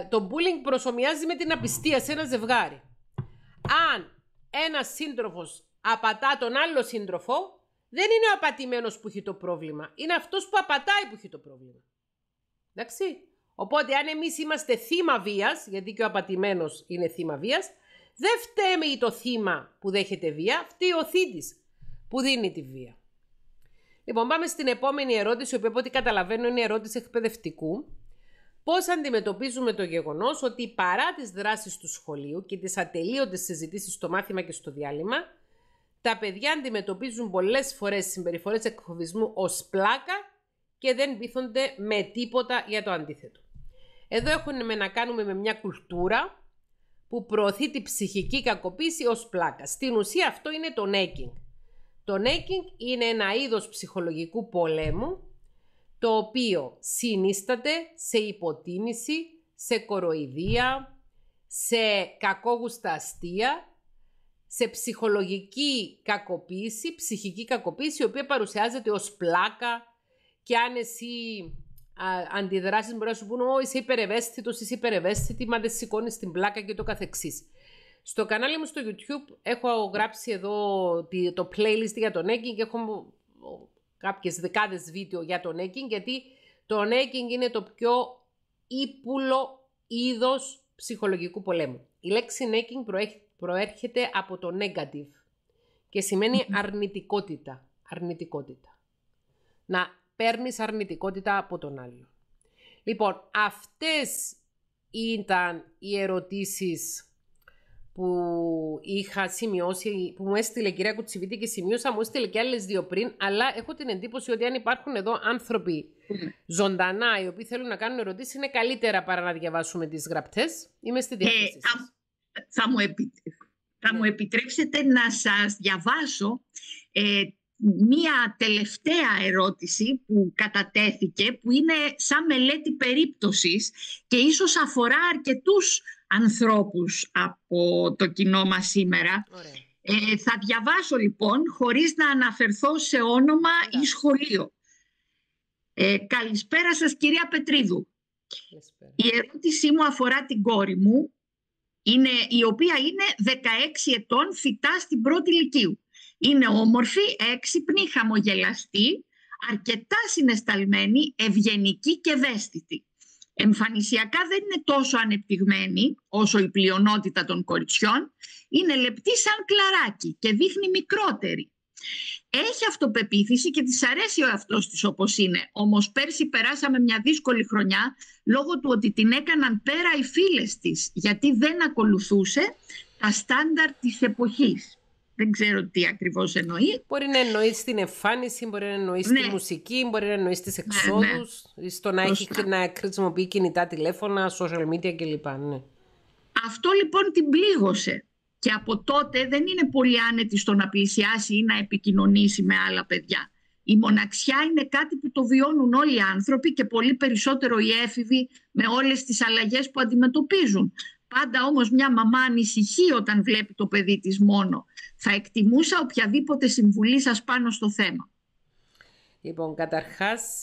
Ε, το bullying προσομοιάζει με την απιστία σε ένα ζευγάρι. Αν ένας σύντροφος απατά τον άλλο σύντροφο, δεν είναι ο απατημένος που έχει το πρόβλημα. Είναι αυτός που απατάει που έχει το πρόβλημα. Εντάξει. Οπότε αν εμείς είμαστε θύμα βίας, γιατί και ο απατημένος είναι θύμα βίας, δεν φταίει το θύμα που δέχεται βία, φταίει ο θήτης που δίνει τη βία. Λοιπόν, πάμε στην επόμενη ερώτηση, η οποία από ό,τι καταλαβαίνω είναι ερώτηση εκπαιδευτικού. Πώς αντιμετωπίζουμε το γεγονός ότι παρά τις δράσεις του σχολείου και τις ατελείωτες συζητήσεις στο μάθημα και στο διάλειμμα, τα παιδιά αντιμετωπίζουν πολλές φορές συμπεριφορές εκφοβισμού ως πλάκα και δεν πείθονται με τίποτα για το αντίθετο. Εδώ έχουμε να κάνουμε με μια κουλτούρα που προωθεί τη ψυχική κακοποίηση ως πλάκα. Στην ουσία αυτό είναι το νέκινγκ. Το νέκινγκ είναι ένα είδος ψυχολογικού πολέμου, το οποίο συνίσταται σε υποτίμηση, σε κοροϊδία, σε κακόγουστα αστεία, σε ψυχολογική κακοποίηση, ψυχική κακοποίηση, η οποία παρουσιάζεται ως πλάκα, και αν εσύ α, αντιδράσεις μπορεί να σου πούν «Ω, είσαι υπερευαίσθητος, είσαι υπερευαίσθητη, μα δεν σηκώνεις την πλάκα» και το καθεξής. Στο κανάλι μου στο YouTube έχω γράψει εδώ το playlist για το necking και έχω κάποιες δεκάδες βίντεο για το necking, γιατί το necking είναι το πιο ύπουλο είδος ψυχολογικού πολέμου. Η λέξη necking προέρχεται προέρχεται από το negative και σημαίνει αρνητικότητα. Αρνητικότητα. Να παίρνεις αρνητικότητα από τον άλλο. Λοιπόν, αυτές ήταν οι ερωτήσεις που είχα σημειώσει, που μου έστειλε η κυρία Κουτσιβίτη και σημείωσα, μου έστειλε και άλλες δύο πριν, αλλά έχω την εντύπωση ότι αν υπάρχουν εδώ άνθρωποι ζωντανά, οι οποίοι θέλουν να κάνουν ερωτήσεις, είναι καλύτερα παρά να διαβάσουμε τις γραπτές. Είμαι στη διάθεση. Θα μου, επι... θα μου επιτρέψετε να σας διαβάσω ε, μία τελευταία ερώτηση που κατατέθηκε, που είναι σαν μελέτη περίπτωσης και ίσως αφορά αρκετούς ανθρώπους από το κοινό μας σήμερα. Ε, θα διαβάσω λοιπόν, χωρίς να αναφερθώ σε όνομα Ωραία. ή σχολείο. Ε, καλησπέρα σας, κυρία Πετρίδου. Καλησπέρα. Η ερώτησή μου αφορά την κόρη μου, Είναι, η οποία είναι δεκαέξι ετών, φοιτά στην πρώτη λυκείου. Είναι όμορφη, έξυπνη, χαμογελαστή, αρκετά συναισθαλμένη, ευγενική και ευαίσθητη. Εμφανισιακά δεν είναι τόσο ανεπτυγμένη όσο η πλειονότητα των κοριτσιών. Είναι λεπτή σαν κλαράκι και δείχνει μικρότερη. Έχει αυτοπεποίθηση και της αρέσει ο εαυτός της όπως είναι. Όμως πέρσι περάσαμε μια δύσκολη χρονιά λόγω του ότι την έκαναν πέρα οι φίλες της, γιατί δεν ακολουθούσε τα στάνταρ της εποχής. Δεν ξέρω τι ακριβώς εννοεί. Μπορεί να εννοεί στην εμφάνιση, μπορεί να εννοεί ναι. στη μουσική, μπορεί να εννοεί στις εξόδους, ναι, ναι. στο να, έχει, να χρησιμοποιεί κινητά τηλέφωνα, social media κλπ. Ναι. Αυτό λοιπόν την πλήγωσε. Και από τότε δεν είναι πολύ άνετη στο να πλησιάσει ή να επικοινωνήσει με άλλα παιδιά. Η μοναξιά είναι κάτι που το βιώνουν όλοι οι άνθρωποι και πολύ περισσότερο οι έφηβοι με όλες τις αλλαγές που αντιμετωπίζουν. Πάντα όμως μια μαμά ανησυχεί όταν βλέπει το παιδί της μόνο. Θα εκτιμούσα οποιαδήποτε συμβουλή σας πάνω στο θέμα. Λοιπόν, καταρχάς,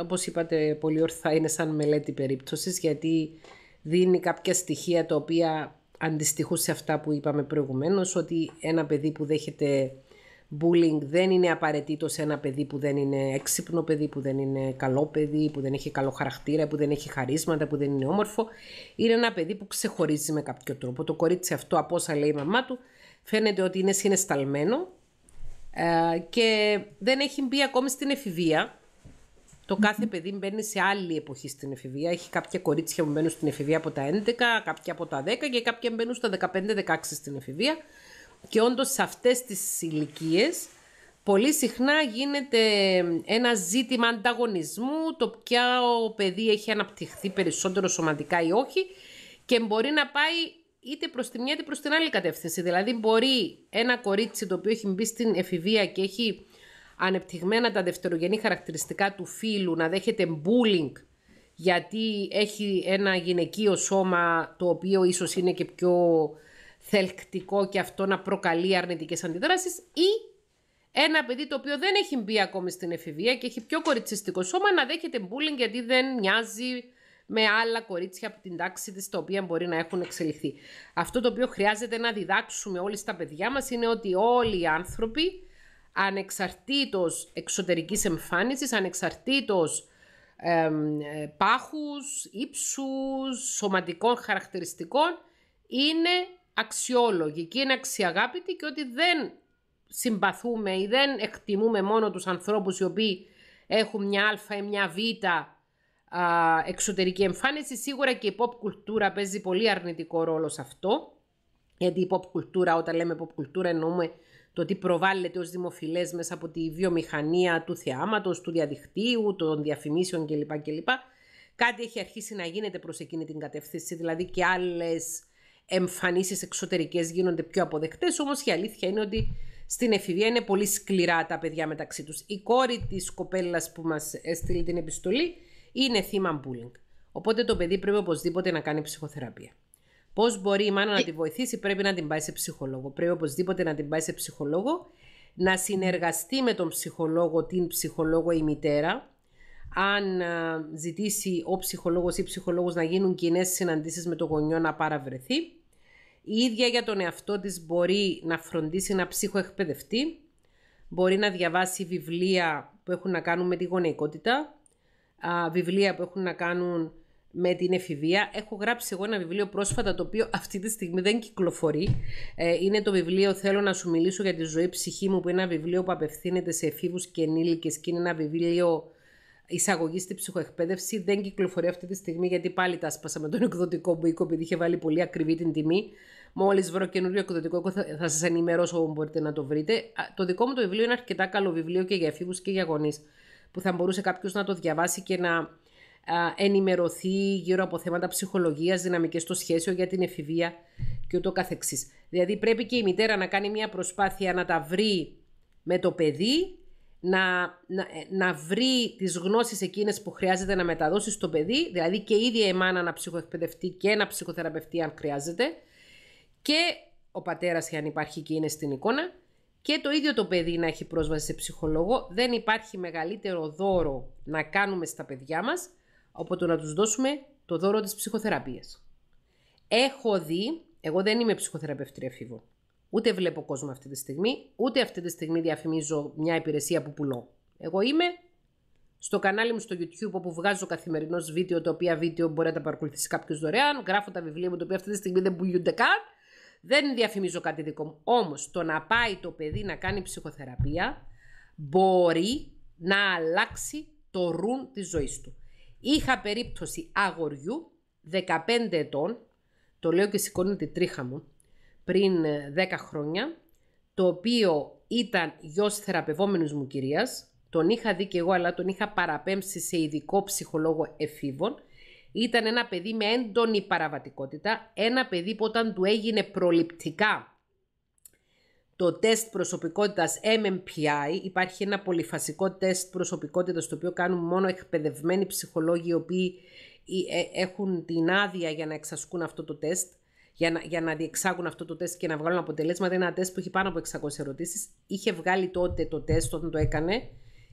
όπως είπατε πολύ ορθά, είναι σαν μελέτη περίπτωσης, γιατί δίνει κάποια στοιχεία τα οποία αντιστοιχούν σε αυτά που είπαμε προηγουμένως, ότι ένα παιδί που δέχεται bullying δεν είναι απαραίτητος ένα παιδί που δεν είναι έξυπνο παιδί, που δεν είναι καλό παιδί, που δεν έχει καλό χαρακτήρα, που δεν έχει χαρίσματα, που δεν είναι όμορφο. Είναι ένα παιδί που ξεχωρίζει με κάποιο τρόπο. Το κορίτσι αυτό, από όσα λέει η μαμά του, φαίνεται ότι είναι συναισθαλμένο και δεν έχει μπει ακόμη στην εφηβεία. Το κάθε παιδί μπαίνει σε άλλη εποχή στην εφηβεία. Έχει κάποια κορίτσια που μπαίνουν στην εφηβεία από τα έντεκα, κάποια από τα δέκα και κάποια μπαίνουν στα δεκαπέντε δεκαέξι στην εφηβεία. Και όντως σε αυτές τις ηλικίες πολύ συχνά γίνεται ένα ζήτημα ανταγωνισμού, το ποιο παιδί έχει αναπτυχθεί περισσότερο σωματικά ή όχι, και μπορεί να πάει είτε προς τη μια είτε προς την άλλη κατεύθυνση. Δηλαδή μπορεί ένα κορίτσι το οποίο έχει μπει στην εφηβεία και έχει ανεπτυγμένα τα δευτερογενή χαρακτηριστικά του φύλου να δέχεται bullying, γιατί έχει ένα γυναικείο σώμα το οποίο ίσως είναι και πιο θελκτικό και αυτό να προκαλεί αρνητικές αντιδράσεις, ή ένα παιδί το οποίο δεν έχει μπει ακόμη στην εφηβεία και έχει πιο κοριτσιστικό σώμα να δέχεται bullying γιατί δεν μοιάζει με άλλα κορίτσια από την τάξη της τα οποία μπορεί να έχουν εξελιχθεί. Αυτό το οποίο χρειάζεται να διδάξουμε όλοι στα παιδιά μας είναι ότι όλοι οι άνθρωποι, ανεξαρτήτως εξωτερικής εμφάνισης, ανεξαρτήτως ε, πάχους, ύψους, σωματικών χαρακτηριστικών, είναι αξιόλογοι και είναι αξιαγάπητοι, και ότι δεν συμπαθούμε ή δεν εκτιμούμε μόνο τους ανθρώπους οι οποίοι έχουν μια α ή μια β εξωτερική εμφάνιση. Σίγουρα και η pop κουλτούρα παίζει πολύ αρνητικό ρόλο σε αυτό, γιατί η pop κουλτούρα, όταν λέμε pop κουλτούρα εννοούμε το τι προβάλλεται ως δημοφιλές μέσα από τη βιομηχανία του θεάματος, του διαδικτύου, των διαφημίσεων κλπ. κλπ. Κάτι έχει αρχίσει να γίνεται προς εκείνη την κατεύθυνση, δηλαδή και άλλες εμφανίσεις εξωτερικές γίνονται πιο αποδεκτές, όμως η αλήθεια είναι ότι στην εφηβεία είναι πολύ σκληρά τα παιδιά μεταξύ τους. Η κόρη της κοπέλας που μας έστειλε την επιστολή είναι θύμα bullying. Οπότε το παιδί πρέπει οπωσδήποτε να κάνει ψυχοθεραπεία. Πώς μπορεί η μάνα να τη βοηθήσει? Πρέπει να την πάει σε ψυχολόγο. Πρέπει οπωσδήποτε να την πάει σε ψυχολόγο, να συνεργαστεί με τον ψυχολόγο, την ψυχολόγο η μητέρα. Αν ζητήσει ο ψυχολόγος ή ψυχολόγος να γίνουν κοινές συναντήσεις με το γονιό, να παραβρεθεί. Η ίδια για τον εαυτό της μπορεί να φροντίσει να ψυχοεκπαιδευτεί. Μπορεί να διαβάσει βιβλία που έχουν να κάνουν με τη γονεϊκότητα, βιβλία που έχουν να κάνουν με την εφηβεία. Έχω γράψει εγώ ένα βιβλίο πρόσφατα, το οποίο αυτή τη στιγμή δεν κυκλοφορεί. Είναι το βιβλίο «Θέλω να σου μιλήσω για τη ζωή ψυχή μου», που είναι ένα βιβλίο που απευθύνεται σε εφήβους και ενήλικες και είναι ένα βιβλίο εισαγωγή στη ψυχοεκπαίδευση. Δεν κυκλοφορεί αυτή τη στιγμή, γιατί πάλι τα σπάσα με τον εκδοτικό μπήκο, επειδή είχε βάλει πολύ ακριβή την τιμή. Μόλις βρω καινούριο εκδοτικό, θα σας ενημερώσω όπου μπορείτε να το βρείτε. Το δικό μου το βιβλίο είναι αρκετά καλό βιβλίο και για εφήβους και για γονείς, που θα μπορούσε κάποιος να το διαβάσει και να ενημερωθεί γύρω από θέματα ψυχολογίας, δυναμικές στο σχέσιο, για την εφηβεία και ούτω καθεξής. Δηλαδή πρέπει και η μητέρα να κάνει μια προσπάθεια να τα βρει με το παιδί, να, να, να βρει τις γνώσεις εκείνες που χρειάζεται να μεταδώσει στο παιδί, δηλαδή και η ίδια η μάνα να ψυχοεκπαιδευτεί και να ψυχοθεραπευτεί αν χρειάζεται, και ο πατέρας, αν υπάρχει και είναι στην εικόνα, και το ίδιο το παιδί να έχει πρόσβαση σε ψυχολόγο. Δεν υπάρχει μεγαλύτερο δώρο να κάνουμε στα παιδιά μας, οπότε να τους δώσουμε το δώρο της ψυχοθεραπείας. Έχω δει, εγώ δεν είμαι ψυχοθεραπευτρία εφήβο, ούτε βλέπω κόσμο αυτή τη στιγμή, ούτε αυτή τη στιγμή διαφημίζω μια υπηρεσία που πουλώ. Εγώ είμαι στο κανάλι μου στο YouTube, όπου βγάζω καθημερινώς βίντεο, τα οποία βίντεο μπορεί να τα παρακολουθήσει κάποιος δωρεάν, γράφω τα βιβλία μου, τα οποία αυτή τη στιγμή δεν πουλούνται καν, δεν διαφημίζω κάτι δικό μου. Όμως το να πάει το παιδί να κάνει ψυχοθεραπεία μπορεί να αλλάξει το ρουν της ζωής του. Είχα περίπτωση αγοριού δεκαπέντε ετών, το λέω και σηκώνω τη τρίχα μου, πριν δέκα χρόνια, το οποίο ήταν γιος θεραπευόμενης μου κυρίας, τον είχα δει και εγώ, αλλά τον είχα παραπέμψει σε ειδικό ψυχολόγο εφήβων. Ήταν ένα παιδί με έντονη παραβατικότητα, ένα παιδί που όταν του έγινε προληπτικά το τεστ προσωπικότητας εμ εμ πι άι, υπάρχει ένα πολυφασικό τεστ προσωπικότητας, το οποίο κάνουν μόνο εκπαιδευμένοι ψυχολόγοι, οι οποίοι έχουν την άδεια για να εξασκούν αυτό το τεστ, για να, για να διεξάγουν αυτό το τεστ και να βγάλουν αποτελέσματα. Ένα τεστ που έχει πάνω από εξακόσιες ερωτήσεις. Είχε βγάλει τότε το τεστ, όταν το έκανε,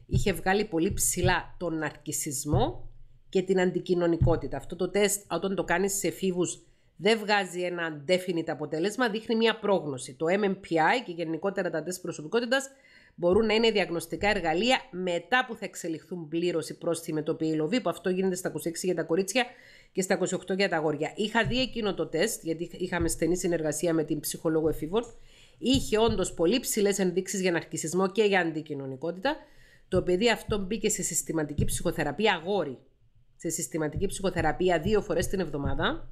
είχε βγάλει πολύ ψηλά τον ναρκισισμό και την αντικοινωνικότητα. Αυτό το τεστ, όταν το κάνεις σε εφήβους, δεν βγάζει ένα definite αποτέλεσμα, δείχνει μια πρόγνωση. Το εμ εμ πι άι και γενικότερα τα τεστ προσωπικότητας μπορούν να είναι διαγνωστικά εργαλεία μετά που θα εξελιχθούν πλήρως οι πρόστιμοι με το πι ελ ο βι, που αυτό γίνεται στα είκοσι έξι για τα κορίτσια και στα είκοσι οκτώ για τα αγόρια. Είχα δει εκείνο το τεστ, γιατί είχαμε στενή συνεργασία με την ψυχολόγο εφήβων. Είχε όντως πολύ ψηλές ενδείξεις για ναρκισισμό και για αντικοινωνικότητα. Το παιδί αυτό μπήκε σε συστηματική ψυχοθεραπεία, αγόρι. Σε συστηματική ψυχοθεραπεία δύο φορές την εβδομάδα.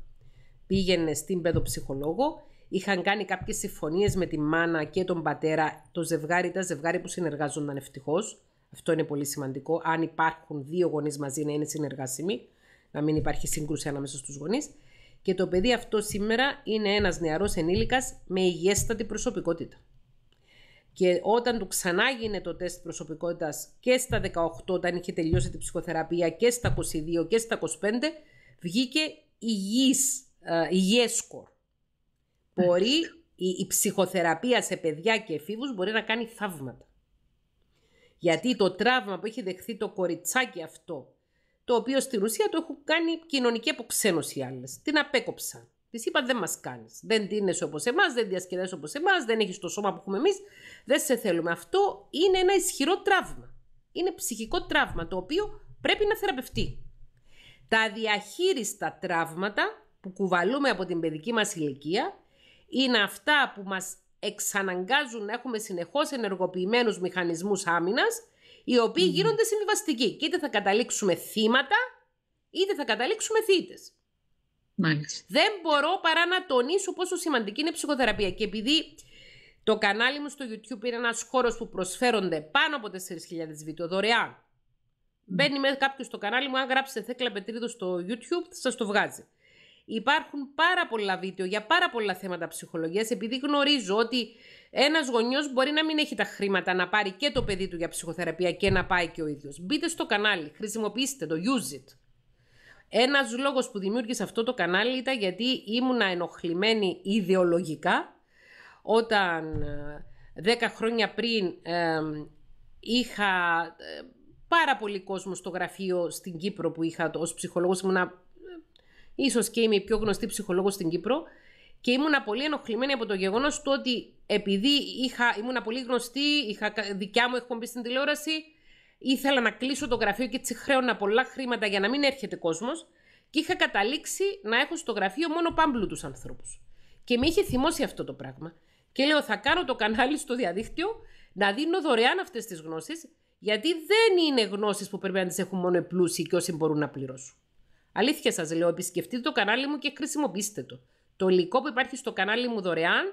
Πήγαινε στην παιδοψυχολόγο. Είχαν κάνει κάποιες συμφωνίες με τη μάνα και τον πατέρα. Το ζευγάρι ήταν ζευγάρι που συνεργάζονταν, ευτυχώς. Αυτό είναι πολύ σημαντικό. Αν υπάρχουν δύο γονείς μαζί, να είναι συνεργάσιμοι, να μην υπάρχει σύγκρουση ανάμεσα στους γονείς. Και το παιδί αυτό σήμερα είναι ένας νεαρός ενήλικας με υγιέστατη προσωπικότητα. Και όταν του ξανά γίνει το τεστ προσωπικότητας και στα δεκαοκτώ, όταν είχε τελειώσει την ψυχοθεραπεία, και στα είκοσι δύο και στα είκοσι πέντε, βγήκε υγιής, υγιές σκορ. Μπορεί η, η ψυχοθεραπεία σε παιδιά και εφήβους μπορεί να κάνει θαύματα. Γιατί το τραύμα που έχει δεχθεί το κοριτσάκι αυτό, το οποίο στην ουσία το έχουν κάνει κοινωνική αποξένωση οι άλλες, την απέκοψαν. Της είπα, δεν μας κάνεις, δεν τίνεσαι όπως εμάς, δεν διασκεδάζεσαι όπως εμάς, δεν έχεις το σώμα που έχουμε εμείς, δεν σε θέλουμε. Αυτό είναι ένα ισχυρό τραύμα. Είναι ψυχικό τραύμα, το οποίο πρέπει να θεραπευτεί. Τα διαχείριστα τραύματα που κουβαλούμε από την παιδική μας ηλικία είναι αυτά που μας εξαναγκάζουν να έχουμε συνεχώς ενεργοποιημένους μηχανισμούς άμυνας, οι οποίοι mm. γίνονται συμβιβαστικοί. Και είτε θα καταλήξουμε θύματα, είτε θα καταλήξουμε θύτες. Μάλιστα. Δεν μπορώ παρά να τονίσω πόσο σημαντική είναι η ψυχοθεραπεία. Και επειδή το κανάλι μου στο YouTube είναι ένας χώρος που προσφέρονται πάνω από τέσσερις χιλιάδες βίντεο δωρεάν. Mm. Μπαίνει με κάποιος στο κανάλι μου, αν γράψετε Θέκλα Πετρίδου στο YouTube, θα σας το βγάζει. Υπάρχουν πάρα πολλά βίντεο για πάρα πολλά θέματα ψυχολογίας, επειδή γνωρίζω ότι ένας γονιός μπορεί να μην έχει τα χρήματα να πάρει και το παιδί του για ψυχοθεραπεία και να πάει και ο ίδιος. Μπείτε στο κανάλι, χρησιμοποιήστε το, use it. Ένας λόγος που δημιούργησε αυτό το κανάλι ήταν γιατί ήμουνα ενοχλημένη ιδεολογικά, όταν δέκα χρόνια πριν ε, είχα ε, πάρα πολύ κόσμο στο γραφείο στην Κύπρο που είχα ως ψυχολόγος, ήμουνα... Ίσως και είμαι η πιο γνωστή ψυχολόγος στην Κύπρο και ήμουνα πολύ ενοχλημένη από το γεγονός του ότι επειδή είχα, ήμουνα πολύ γνωστή, είχα δικιά μου εκπομπή στην τηλεόραση, ήθελα να κλείσω το γραφείο και έτσι χρέωνα πολλά χρήματα για να μην έρχεται κόσμος και είχα καταλήξει να έχω στο γραφείο μόνο πάμπλουτους ανθρώπους. Και με είχε θυμώσει αυτό το πράγμα. Και λέω, θα κάνω το κανάλι στο διαδίκτυο να δίνω δωρεάν αυτές τις γνώσεις, γιατί δεν είναι γνώσεις που πρέπει να τις έχουν μόνο οι πλούσιοι και όσοι μπορούν να πληρώσουν. Αλήθεια σας λέω, επισκεφτείτε το κανάλι μου και χρησιμοποιήστε το. Το υλικό που υπάρχει στο κανάλι μου δωρεάν,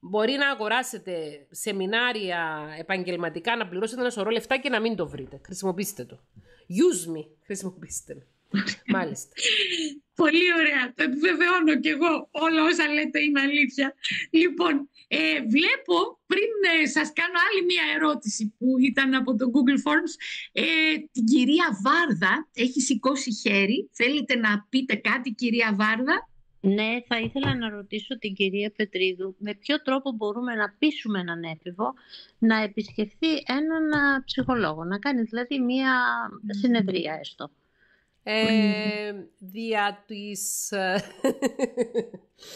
μπορεί να αγοράσετε σεμινάρια επαγγελματικά, να πληρώσετε ένα σωρό λεφτά και να μην το βρείτε. Χρησιμοποιήστε το. Use me, χρησιμοποιήστε με. Μάλιστα. Πολύ ωραία. Το επιβεβαιώνω κι εγώ. Όλα όσα λέτε είναι αλήθεια. Λοιπόν, ε, βλέπω πριν ε, σας κάνω άλλη μία ερώτηση που ήταν από το Google Forms. Ε, την κυρία Βάρδα έχει σηκώσει χέρι. Θέλετε να πείτε κάτι, κυρία Βάρδα? Ναι, θα ήθελα να ρωτήσω την κυρία Πετρίδου με ποιο τρόπο μπορούμε να πείσουμε έναν έφηβο να επισκεφθεί έναν ψυχολόγο, να κάνει δηλαδή μία συνεδρία έστω. Ε, δια της...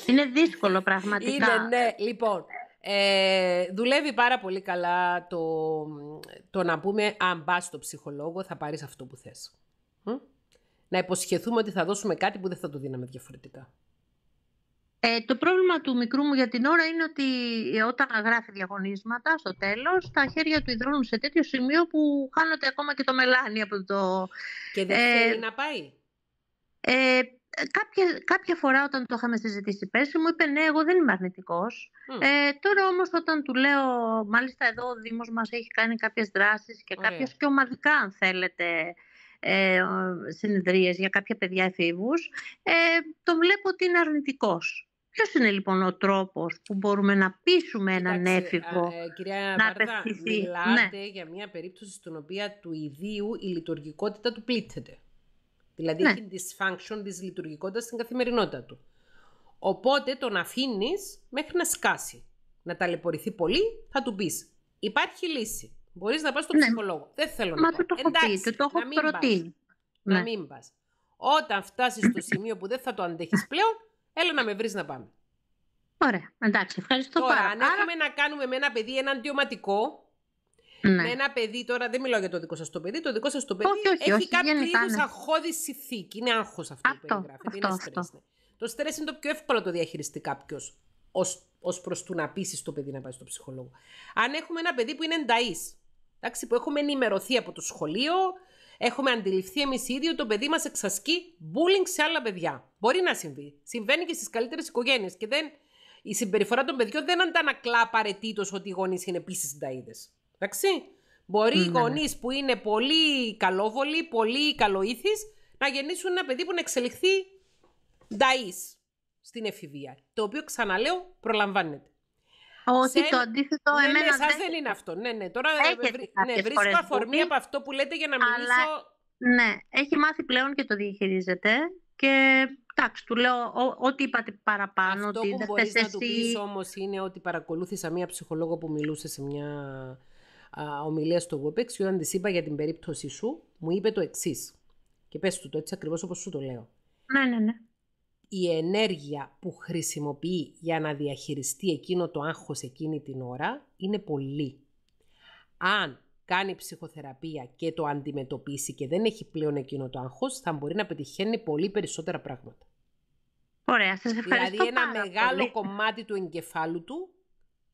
Είναι δύσκολο πραγματικά. Είναι, ναι. Λοιπόν, ε, δουλεύει πάρα πολύ καλά το, το να πούμε αν πας στο ψυχολόγο θα πάρεις αυτό που θες. Μ? Να υποσχεθούμε ότι θα δώσουμε κάτι που δεν θα το δίναμε διαφορετικά. Ε, το πρόβλημα του μικρού μου για την ώρα είναι ότι όταν γράφει διαγωνίσματα στο τέλος, τα χέρια του υδρώνουν σε τέτοιο σημείο που χάνονται ακόμα και το μελάνι από το... Και δεν ε, θέλει να πάει. Ε, κάποια, κάποια φορά όταν το είχαμε συζητήσει πέρσι μου είπε ναι, εγώ δεν είμαι αρνητικός. Mm. Ε, τώρα όμως όταν του λέω, μάλιστα εδώ ο Δήμος μας έχει κάνει κάποιες δράσεις και κάποιες okay. και ομαδικά αν θέλετε... Ε, συνεδρίες για κάποια παιδιά εφήβους, ε, το βλέπω ότι είναι αρνητικός. Ποιος είναι λοιπόν ο τρόπος που μπορούμε να πείσουμε έναν έφηβο ε, ε, κυρία να Βάρδα, μιλάτε ναι. για μια περίπτωση στην οποία του ιδίου η λειτουργικότητα του πλήττεται. Δηλαδή ναι. έχει dysfunction της λειτουργικότητας στην καθημερινότητα του. Οπότε τον αφήνει μέχρι να σκάσει. Να ταλαιπωρηθεί πολύ, θα του πεις υπάρχει λύση. Μπορείς να πας στον ναι. ψυχολόγο. Δεν θέλω Μα να πάω. Το έχω Εντάξει, πει, το έχω να μην προτείνει. Πας. Ναι. Να μην πας. Όταν φτάσεις στο σημείο που δεν θα το αντέχεις πλέον, έλα να με βρεις να πάμε. Ωραία. Εντάξει, ευχαριστώ τώρα, πάρα. Αν έχουμε Άρα... να κάνουμε με ένα παιδί ένα αντιωματικό, ναι. με ένα παιδί, τώρα δεν μιλάω για το δικό σας το παιδί, το δικό σας το παιδί όχι, όχι, έχει όχι, κάποιο είδους αγχώδη συνθήκη. Είναι άγχος αυτό, αυτό που περιγράφεται. Είναι στρες. Ναι. Το στρες είναι το πιο εύκολο να το διαχειριστεί κάποιο. Ως προς του να πείσει το παιδί να πάει στο ψυχολόγο. Αν έχουμε ένα παιδί που είναι ενταΐς, εντάξει, που έχουμε ενημερωθεί από το σχολείο, έχουμε αντιληφθεί εμείς οι ίδιοι ότι το παιδί μας εξασκεί bullying σε άλλα παιδιά. Μπορεί να συμβεί. Συμβαίνει και στις καλύτερες οικογένειες και δεν, η συμπεριφορά των παιδιών δεν αντανακλά απαραίτητος ότι οι γονείς είναι επίσης ενταΐδες. Εντάξει. Μπορεί mm, οι γονείς ναι. που είναι πολύ καλόβολοι, πολύ καλοήθεις, να γεννήσουν ένα παιδί που να εξελιχθεί ενταΐς. Στην εφηβεία, το οποίο ξαναλέω προλαμβάνεται. Όχι, σε... το αντίθετο ναι, εμένα ναι, σας δεν είναι αυτό. Ναι, ναι, τώρα ναι, βρίσκω αφορμή που... από αυτό που λέτε για να μιλήσω... Αλλά, ναι, έχει μάθει πλέον και το διαχειρίζεται και εντάξει, του λέω ό, ό,τι είπατε παραπάνω. Αυτό ότι που μπορείς εσύ... να του πεις όμως είναι ότι παρακολούθησα μία ψυχολόγο που μιλούσε σε μια α, ομιλία στο WebEx και όταν της είπα για την περίπτωση σου, μου είπε το εξής. Και πες του το έτσι ακριβώς όπως σου το λέω. Ναι, ναι, ναι. Η ενέργεια που χρησιμοποιεί για να διαχειριστεί εκείνο το άγχος εκείνη την ώρα είναι πολύ. Αν κάνει ψυχοθεραπεία και το αντιμετωπίσει και δεν έχει πλέον εκείνο το άγχος, θα μπορεί να πετυχαίνει πολύ περισσότερα πράγματα. Ωραία, σας ευχαριστώ. Δηλαδή ένα πάρα μεγάλο πολύ. κομμάτι του εγκεφάλου του,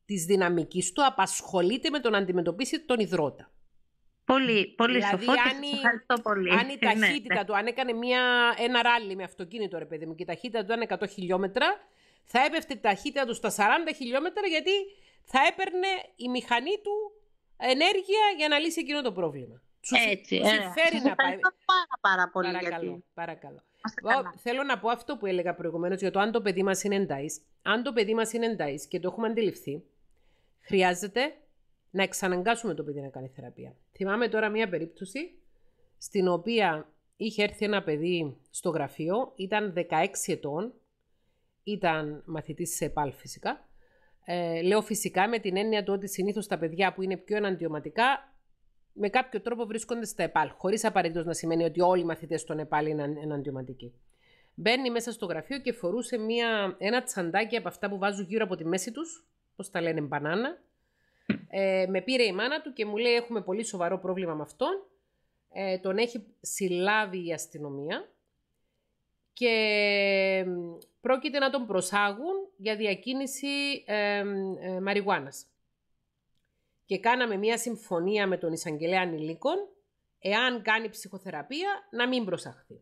της δυναμικής του, απασχολείται με το να αντιμετωπίσει τον υδρότα. Πολύ, πολύ δηλαδή, σοφό αν η, ευχαριστώ πολύ. Αν η ταχύτητα ναι. του, αν έκανε μια, ένα ράλι με αυτοκίνητο, ρε παιδί μου, και η ταχύτητα του ήταν εκατό χιλιόμετρα, θα έπεφτε η ταχύτητα του στα σαράντα χιλιόμετρα, γιατί θα έπαιρνε η μηχανή του ενέργεια για να λύσει εκείνο το πρόβλημα. Έτσι, Σου συμφέρει να πάει. Πάρα, πάρα πολύ. Παρακαλώ, γιατί... παρακαλώ. είμαστε καλά. Θέλω να πω αυτό που έλεγα προηγουμένως για το αν το παιδί μας είναι εντάις. Αν το παιδί μας είναι εντάις και το έχουμε αντιληφθεί, χρειάζεται να εξαναγκάσουμε το παιδί να κάνει θεραπεία. Θυμάμαι τώρα μία περίπτωση στην οποία είχε έρθει ένα παιδί στο γραφείο, ήταν δεκαέξι ετών, ήταν μαθητής σε ΕΠΑΛ φυσικά. Ε, λέω φυσικά με την έννοια του ότι συνήθως τα παιδιά που είναι πιο εναντιωματικά με κάποιο τρόπο βρίσκονται στα ΕΠΑΛ, χωρίς απαραίτητος να σημαίνει ότι όλοι οι μαθητές των ΕΠΑΛ είναι εναντιωματικοί. Μπαίνει μέσα στο γραφείο και φορούσε μια, ένα τσαντάκι από αυτά που βάζουν γύρω από τη μέση τους, πώς τα λένε, μπανάνα. Ε, με πήρε η μάνα του και μου λέει έχουμε πολύ σοβαρό πρόβλημα με αυτόν. Ε, τον έχει συλλάβει η αστυνομία και πρόκειται να τον προσάγουν για διακίνηση ε, ε, μαριχουάνας. Και κάναμε μια συμφωνία με τον εισαγγελέα ανηλίκων, εάν κάνει ψυχοθεραπεία, να μην προσαχθεί.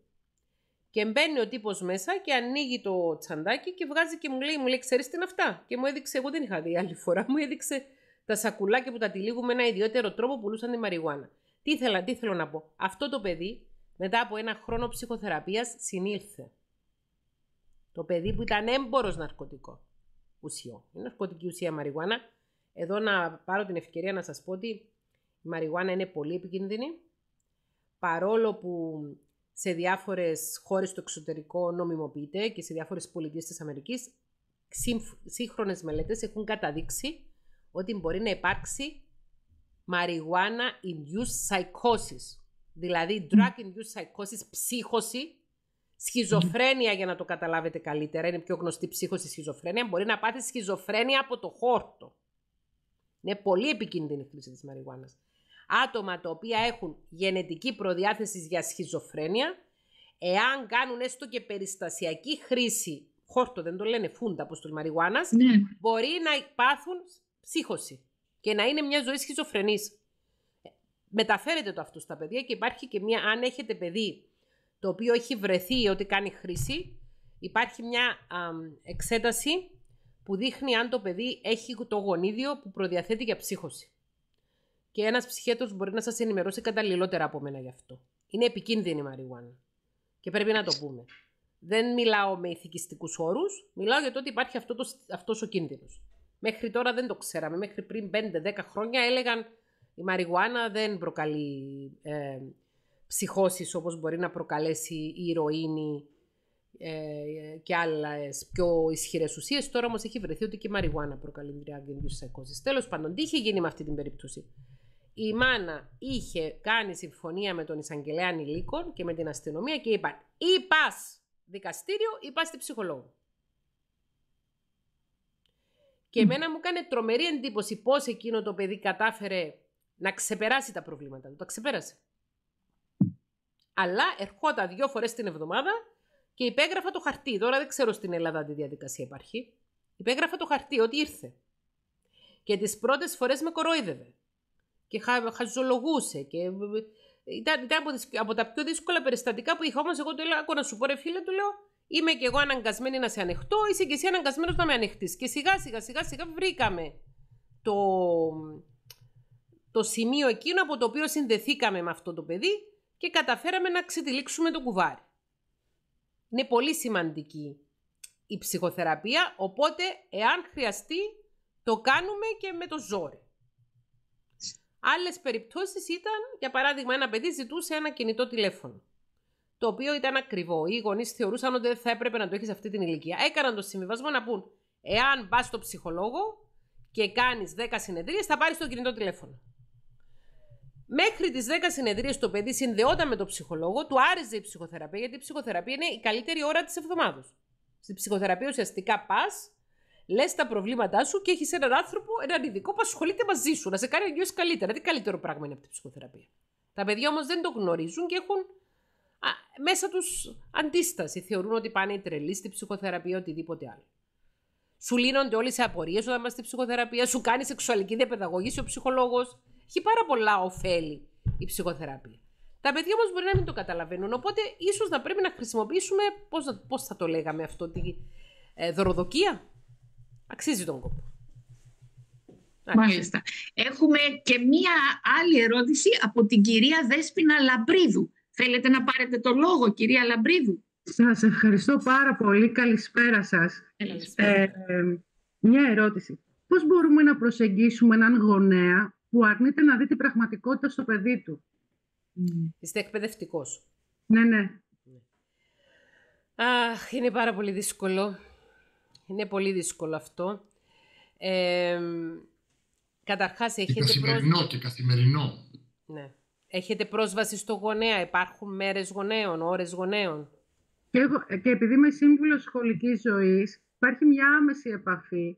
Και μπαίνει ο τύπος μέσα και ανοίγει το τσαντάκι και βγάζει και μου λέει, μου λέει ξέρεις τι είναι αυτά. Και μου έδειξε, εγώ δεν είχα δει άλλη φορά, μου έδειξε τα σακουλάκια που τα τυλίγουν με ένα ιδιαίτερο τρόπο, πουλούσαν τη μαριχουάνα. Τι ήθελα, τι θέλω να πω. Αυτό το παιδί μετά από ένα χρόνο ψυχοθεραπείας συνήλθε. Το παιδί που ήταν έμπορος ναρκωτικών ουσιών. Είναι ναρκωτική ουσία μαριχουάνα. Εδώ να πάρω την ευκαιρία να σας πω ότι η μαριχουάνα είναι πολύ επικίνδυνη. Παρόλο που σε διάφορες χώρες του εξωτερικού νομιμοποιείται και σε διάφορες πολιτείες της Αμερικής, σύγχρονες μελέτες έχουν καταδείξει ότι μπορεί να υπάρξει marijuana-induced psychosis, δηλαδή drug-induced psychosis, ψύχωση, σχιζοφρένεια, για να το καταλάβετε καλύτερα, είναι πιο γνωστή ψύχωση σχιζοφρένεια, μπορεί να πάθει σχιζοφρένεια από το χόρτο. Είναι πολύ επικίνδυνη η χρήση της μαριχουάνας. Άτομα τα οποία έχουν γενετική προδιάθεση για σχιζοφρένεια, εάν κάνουν έστω και περιστασιακή χρήση, χόρτο δεν το λένε, φούντα από το μαριχουάνας, ναι, μπορεί να πάθουν ψύχωση και να είναι μια ζωή σχιζοφρενής. Μεταφέρεται το αυτό στα παιδιά και υπάρχει και μια, αν έχετε παιδί το οποίο έχει βρεθεί ότι κάνει χρήση, υπάρχει μια α, εξέταση που δείχνει αν το παιδί έχει το γονίδιο που προδιαθέτει για ψύχωση. Και ένας ψυχίατρος μπορεί να σας ενημερώσει καταλληλότερα από μένα γι' αυτό. Είναι επικίνδυνη η μαριχουάνα. Και πρέπει να το πούμε. Δεν μιλάω με ηθικιστικούς όρους, μιλάω για το ότι υπάρχει αυτό το, αυτός ο κίνδυνος. Μέχρι τώρα δεν το ξέραμε. Μέχρι πριν πέντε δέκα χρόνια έλεγαν η μαριχουάνα δεν προκαλεί ε, ψυχώσεις όπως μπορεί να προκαλέσει η ηρωίνη ε, και άλλες πιο ισχυρές ουσίες. Τώρα όμως έχει βρεθεί ότι και η μαριχουάνα προκαλεί drug-induced psychosis. Τέλος πάντων, τι είχε γίνει με αυτή την περίπτωση. Η μάνα είχε κάνει συμφωνία με τον εισαγγελέα ανηλίκων και με την αστυνομία και είπαν ή πας δικαστήριο ή πας στη ψυχολόγο. Και εμένα μου έκανε τρομερή εντύπωση πώς εκείνο το παιδί κατάφερε να ξεπεράσει τα προβλήματα του. Τα ξεπέρασε. Αλλά ερχόταν δύο φορές την εβδομάδα και υπέγραφα το χαρτί. Τώρα δεν ξέρω στην Ελλάδα αν τη διαδικασία υπάρχει. Υπέγραφα το χαρτί ότι ήρθε. Και τις πρώτες φορές με κορόιδευε. Και χα, χαζολογούσε. Και ήταν, ήταν από, τις, από τα πιο δύσκολα περιστατικά που είχα. Όμως εγώ του έλεγα, να σου πω ρε φίλε, του λέω, είμαι και εγώ αναγκασμένη να σε ανεχτώ, είσαι και εσύ αναγκασμένος να με ανεχτείς. Και σιγά σιγά σιγά σιγά βρήκαμε το, το σημείο εκείνο από το οποίο συνδεθήκαμε με αυτό το παιδί και καταφέραμε να ξετυλίξουμε το κουβάρι. Είναι πολύ σημαντική η ψυχοθεραπεία, οπότε εάν χρειαστεί το κάνουμε και με το ζόρι. Άλλες περιπτώσεις ήταν, για παράδειγμα ένα παιδί ζητούσε ένα κινητό τηλέφωνο, το οποίο ήταν ακριβό. Οι γονείς θεωρούσαν ότι δεν θα έπρεπε να το έχεις αυτή την ηλικία. Έκαναν το συμβιβασμό να πούν, εάν πας στο ψυχολόγο και κάνεις δέκα συνεδρίες, θα πάρεις το κινητό τηλέφωνο. Μέχρι τις δέκα συνεδρίες το παιδί συνδεόταν με τον ψυχολόγο, του άρεσε η ψυχοθεραπεία, γιατί η ψυχοθεραπεία είναι η καλύτερη ώρα της εβδομάδας. Στην ψυχοθεραπεία ουσιαστικά πας, λες τα προβλήματά σου και έχεις έναν άνθρωπο, έναν ειδικό που ασχολείται μαζί σου, να σε κάνει αγγιώσει καλύτερα. Τι καλύτερο πράγμα είναι από την ψυχοθεραπεία. Τα παιδιά όμως δεν το γνωρίζουν και έχουν μέσα τους αντίσταση. Θεωρούν ότι πάνε οι τρελοί στη ψυχοθεραπεία, οτιδήποτε άλλο. Σου λύνονται όλες οι απορίες όταν πας στη ψυχοθεραπεία, σου κάνει σεξουαλική διαπαιδαγώγηση ο ψυχολόγος. Έχει πάρα πολλά ωφέλη η ψυχοθεραπεία. Τα παιδιά όμως μπορεί να μην το καταλαβαίνουν. Οπότε ίσως να πρέπει να χρησιμοποιήσουμε, πώς θα το λέγαμε αυτό, τη ε, δωροδοκία. Αξίζει τον κόπο. Μάλιστα. Έχουμε και μία άλλη ερώτηση από την κυρία Δέσποινα Λαμπρίδου. Θέλετε να πάρετε το λόγο, κυρία Λαμπρίδου? Σας ευχαριστώ πάρα πολύ. Καλησπέρα σας. Καλησπέρα. Ε, μια ερώτηση. Πώς μπορούμε να προσεγγίσουμε έναν γονέα που αρνείται να δει την πραγματικότητα στο παιδί του? Είστε εκπαιδευτικός? Ναι, ναι. Αχ, είναι πάρα πολύ δύσκολο. Είναι πολύ δύσκολο αυτό. Ε, καταρχάς, έχετε καθημερινό πρόσβαση... και καθημερινό. Ναι. Έχετε πρόσβαση στο γονέα? Υπάρχουν μέρες γονέων, ώρες γονέων? Και, έχω, και επειδή είμαι σύμβουλος σχολικής ζωής, υπάρχει μια άμεση επαφή.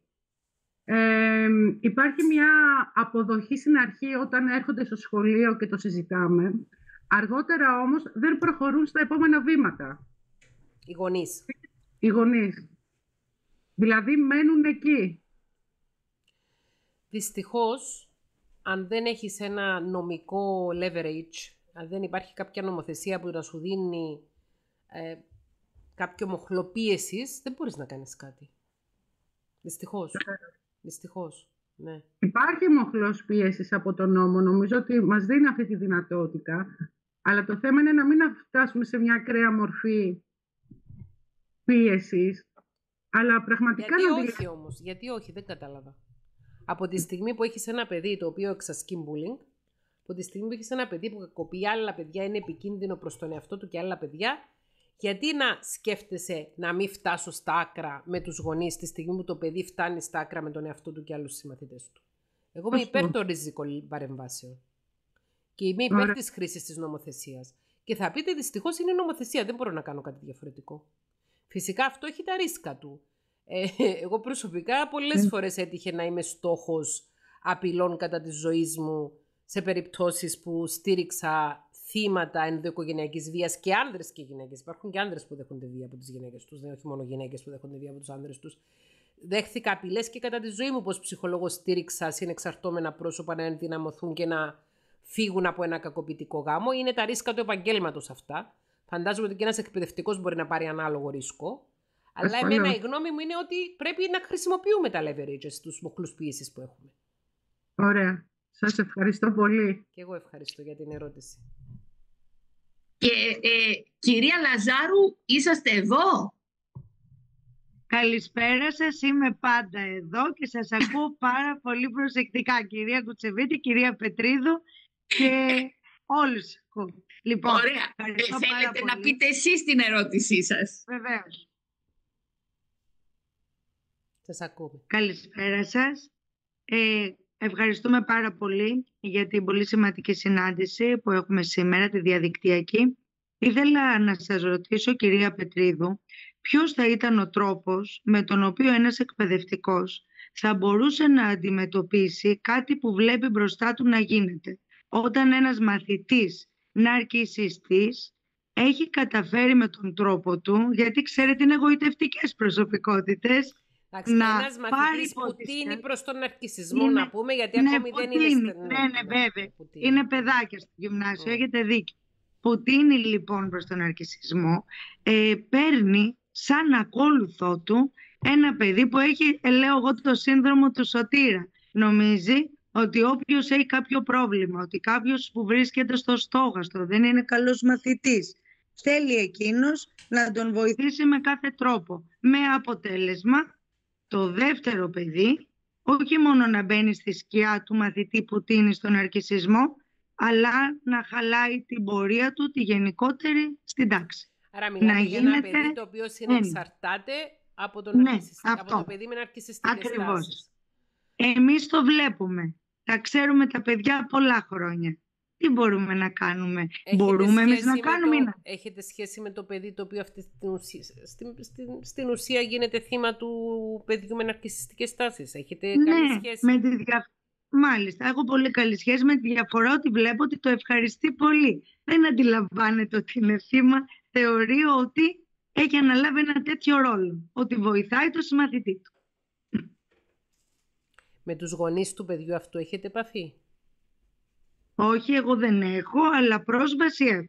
Ε, υπάρχει μια αποδοχή στην αρχή όταν έρχονται στο σχολείο και το συζητάμε. Αργότερα όμως δεν προχωρούν στα επόμενα βήματα. Οι γονείς. Οι γονείς. Δηλαδή μένουν εκεί. Δυστυχώς, αν δεν έχεις ένα νομικό leverage, αν δεν υπάρχει κάποια νομοθεσία που να σου δίνει ε, κάποιο μοχλό πίεσης, δεν μπορείς να κάνεις κάτι. Δυστυχώς. Δυστυχώς, ναι. Υπάρχει μοχλός πίεσης από τον νόμο. Νομίζω ότι μας δίνει αυτή τη δυνατότητα. Αλλά το θέμα είναι να μην φτάσουμε σε μια ακραία μορφή πίεσης. Αλλά πραγματικά... Γιατί να... όχι όμως. Γιατί όχι, δεν κατάλαβα. Από τη στιγμή που έχεις ένα παιδί το οποίο εξασκεί bullying, από τη στιγμή που έχεις ένα παιδί που κακοποιεί άλλα παιδιά, είναι επικίνδυνο προς τον εαυτό του και άλλα παιδιά, γιατί να σκέφτεσαι να μην φτάσω στα άκρα με τους γονείς τη στιγμή που το παιδί φτάνει στα άκρα με τον εαυτό του και άλλους συμμαθητές του? Εγώ είμαι υπέρ των ριζικών παρεμβάσεων. Και είμαι υπέρ της χρήσης της νομοθεσίας. Και θα πείτε, δυστυχώς είναι νομοθεσία, δεν μπορώ να κάνω κάτι διαφορετικό. Φυσικά αυτό έχει τα ρίσκα του. Ε, εγώ προσωπικά πολλές φορές έτυχε να είμαι στόχος απειλών κατά της ζωής μου σε περιπτώσεις που στήριξα θύματα ενδοοικογενειακής βίας και άνδρες και γυναίκες. Υπάρχουν και άνδρες που δέχονται βία από τις γυναίκες τους, δεν όχι μόνο γυναίκες που δέχονται βία από τους άνδρες τους. Δέχθηκα απειλές και κατά τη ζωή μου πως ψυχολόγος στήριξα συνεξαρτώμενα πρόσωπα να ενδυναμωθούν και να φύγουν από ένα κακοποιητικό γάμο. Είναι τα ρίσκα του επαγγέλματος αυτά. Φαντάζομαι ότι και ένας εκπαιδευτικός μπορεί να πάρει ανάλογο ρίσκο. Αλλά εμένα η γνώμη μου είναι ότι πρέπει να χρησιμοποιούμε τα leverages, τους μοχλούς πίεσης που έχουμε. Ωραία. Σας ευχαριστώ πολύ. Και εγώ ευχαριστώ για την ερώτηση. Και ε, κυρία Λαζάρου, είσαστε εδώ? Καλησπέρα σας. Είμαι πάντα εδώ και σας ακούω πάρα πολύ προσεκτικά. Κυρία Κουτσιβίτη, κυρία Πετρίδου και όλους ακούω. Λοιπόν, ωραία. Θέλετε να πείτε εσείς την ερώτησή σας? Βεβαίως. Σας ακούω. Καλησπέρα σας. Ε, Ευχαριστούμε πάρα πολύ για την πολύ σημαντική συνάντηση που έχουμε σήμερα, τη διαδικτυακή. Ήθελα να σας ρωτήσω, κυρία Πετρίδου, ποιος θα ήταν ο τρόπος με τον οποίο ένας εκπαιδευτικός θα μπορούσε να αντιμετωπίσει κάτι που βλέπει μπροστά του να γίνεται? Όταν ένας μαθητής ναρκισσιστής έχει καταφέρει με τον τρόπο του, γιατί ξέρετε είναι εγωιτευτικές προσωπικότητες, εντάξει, ένας μαθητής που τίνει προς τον ναρκισσισμό είναι, να πούμε, γιατί ναι, ακόμη δεν είναι στενό. Ναι, ναι, βέβαια. Πουτίνι. Είναι παιδάκια στο γυμνάσιο, mm. έχετε δίκιο. Που τίνει λοιπόν προς τον ναρκισσισμό, ε, παίρνει σαν ακόλουθό του ένα παιδί που έχει, λέω εγώ, το σύνδρομο του σωτήρα. Νομίζει ότι όποιος έχει κάποιο πρόβλημα, ότι κάποιος που βρίσκεται στο στόχαστρο δεν είναι καλός μαθητής, θέλει εκείνος να τον βοηθήσει με κάθε τρόπο, με αποτέλεσμα το δεύτερο παιδί όχι μόνο να μπαίνει στη σκιά του μαθητή που τίνει στον ναρκισσισμό, αλλά να χαλάει την πορεία του, τη γενικότερη, στην τάξη. Άρα μιλάμε για ένα παιδί το οποίο συνεξαρτάται από τον ναι, από το παιδί με ναρκισσιστικές τάσεις. Ακριβώς. Εμείς το βλέπουμε. Τα ξέρουμε τα παιδιά πολλά χρόνια. Τι μπορούμε να κάνουμε? Έχετε μπορούμε εμείς να κάνουμε? Το... Έχετε σχέση με το παιδί το οποίο αυτή στην, ουσία, στην, στην, στην ουσία γίνεται θύμα του παιδιού με ναρκισσιστικές τάσεις? Έχετε ναι, καλή σχέση? Με τη δια... Μάλιστα, έχω πολύ καλή σχέση με τη διαφορά ότι βλέπω ότι το ευχαριστεί πολύ. Δεν αντιλαμβάνεται ότι είναι θύμα. Θεωρεί ότι έχει αναλάβει ένα τέτοιο ρόλο. Ότι βοηθάει το συμμαθητή του. Με τους γονείς του παιδιού αυτού έχετε επαφή? Όχι, εγώ δεν έχω, αλλά πρόσβαση έχω.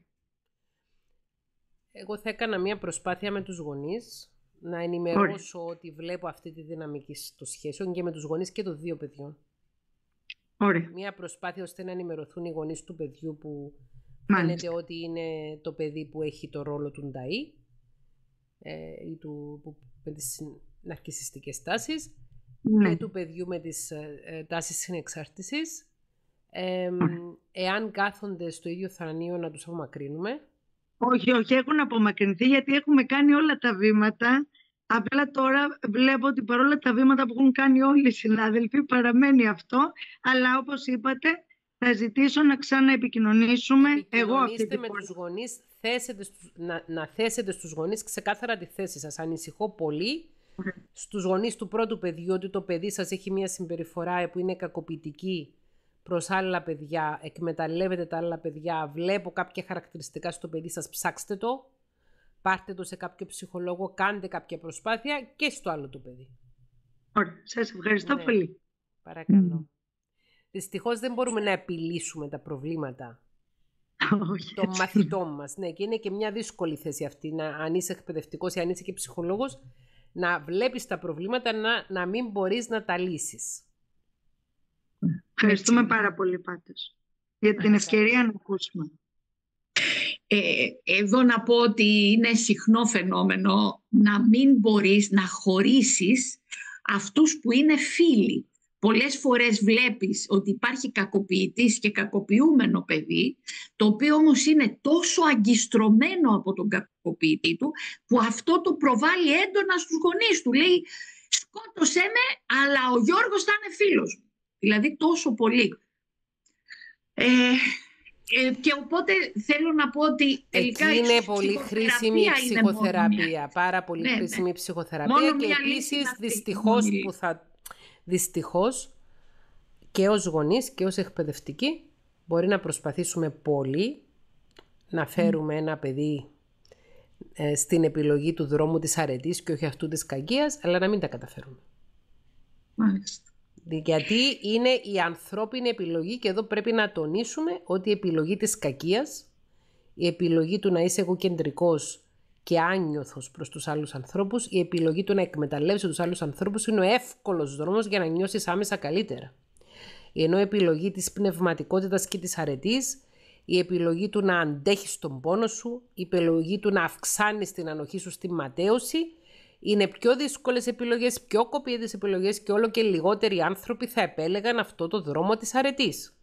Εγώ θα έκανα μια προσπάθεια με τους γονείς να ενημερώσω ωραία. Ότι βλέπω αυτή τη δυναμική στο σχέσιο και με τους γονείς και των δύο παιδιών. Ωραία. Μια προσπάθεια ώστε να ενημερωθούν οι γονείς του παιδιού που φαίνεται ότι είναι το παιδί που έχει το ρόλο του νταΐ ε, ή του, που, με τις ναρκισσιστικές τάσεις, ναι, και του παιδιού με τις ε, τάσεις συνεξάρτησης. Ε, εάν κάθονται στο ίδιο θρανείο να τους απομακρύνουμε. Όχι, όχι, έχουν απομακρυνθεί, γιατί έχουμε κάνει όλα τα βήματα. Απλά τώρα βλέπω ότι παρόλα τα βήματα που έχουν κάνει όλοι οι συνάδελφοι παραμένει αυτό, αλλά όπως είπατε θα ζητήσω να ξαναεπικοινωνήσουμε. Εγώ αυτή τη φορά. Γονείς, θέσετε στους, να, να θέσετε στους γονείς ξεκάθαρα τη θέση σας. Ανησυχώ πολύ στους γονείς του πρώτου παιδιού ότι το παιδί σας έχει μια συμπεριφορά που είναι κακοποιητική προς άλλα παιδιά, εκμεταλλεύεται τα άλλα παιδιά, βλέπω κάποια χαρακτηριστικά στο παιδί σας, ψάξτε το, πάρτε το σε κάποιο ψυχολόγο, κάντε κάποια προσπάθεια και στο άλλο το παιδί. Ωραία, σας ευχαριστώ, ναι, πολύ. Παρακαλώ. Mm. Δυστυχώς δεν μπορούμε να επιλύσουμε τα προβλήματα oh, των yes. μαθητών μας. Ναι, και είναι και μια δύσκολη θέση αυτή, να, αν είσαι εκπαιδευτικός ή αν είσαι και ψυχολόγος, να βλέπεις τα προβλήματα, να, να μην μπορείς να τα λύσεις. Ευχαριστούμε πάρα πολύ πάντως για την ευκαιρία να ακούσουμε. Ε, εδώ να πω ότι είναι συχνό φαινόμενο να μην μπορείς να χωρίσεις αυτούς που είναι φίλοι. Πολλές φορές βλέπεις ότι υπάρχει κακοποιητής και κακοποιούμενο παιδί, το οποίο όμως είναι τόσο αγκιστρωμένο από τον κακοποιητή του, που αυτό το προβάλλει έντονα στους γονείς του. Λέει, σκότωσέ με, αλλά ο Γιώργος θα είναι φίλος μου. Δηλαδή τόσο πολύ. Ε, ε, και οπότε θέλω να πω ότι τελικά εκεί είναι πολύ χρήσιμη η ψυχοθεραπεία. Πάρα πολύ ναι, χρήσιμη ναι. ψυχοθεραπεία. Μόνο και επίσης δυστυχώς, που θα, δυστυχώς και ως γονείς και ως εκπαιδευτικοί μπορεί να προσπαθήσουμε πολύ να φέρουμε mm. ένα παιδί ε, στην επιλογή του δρόμου της αρετής και όχι αυτού της κακίας, αλλά να μην τα καταφέρουμε. Μάλιστα. Γιατί είναι η ανθρώπινη επιλογή και εδώ πρέπει να τονίσουμε ότι η επιλογή της κακίας, η επιλογή του να είσαι εγωκεντρικός και άνιωθος προς τους άλλους ανθρώπους, η επιλογή του να εκμεταλλεύσει τους άλλους ανθρώπους είναι ο εύκολος δρόμος για να νιώσεις άμεσα καλύτερα. Ενώ η επιλογή της πνευματικότητας και της αρετής, η επιλογή του να αντέχεις τον πόνο σου, η επιλογή του να αυξάνεις την ανοχή σου στη ματέωση, είναι πιο δύσκολες επιλογές, πιο κοπιές επιλογές και όλο και λιγότεροι άνθρωποι θα επέλεγαν αυτό το δρόμο της αρετής.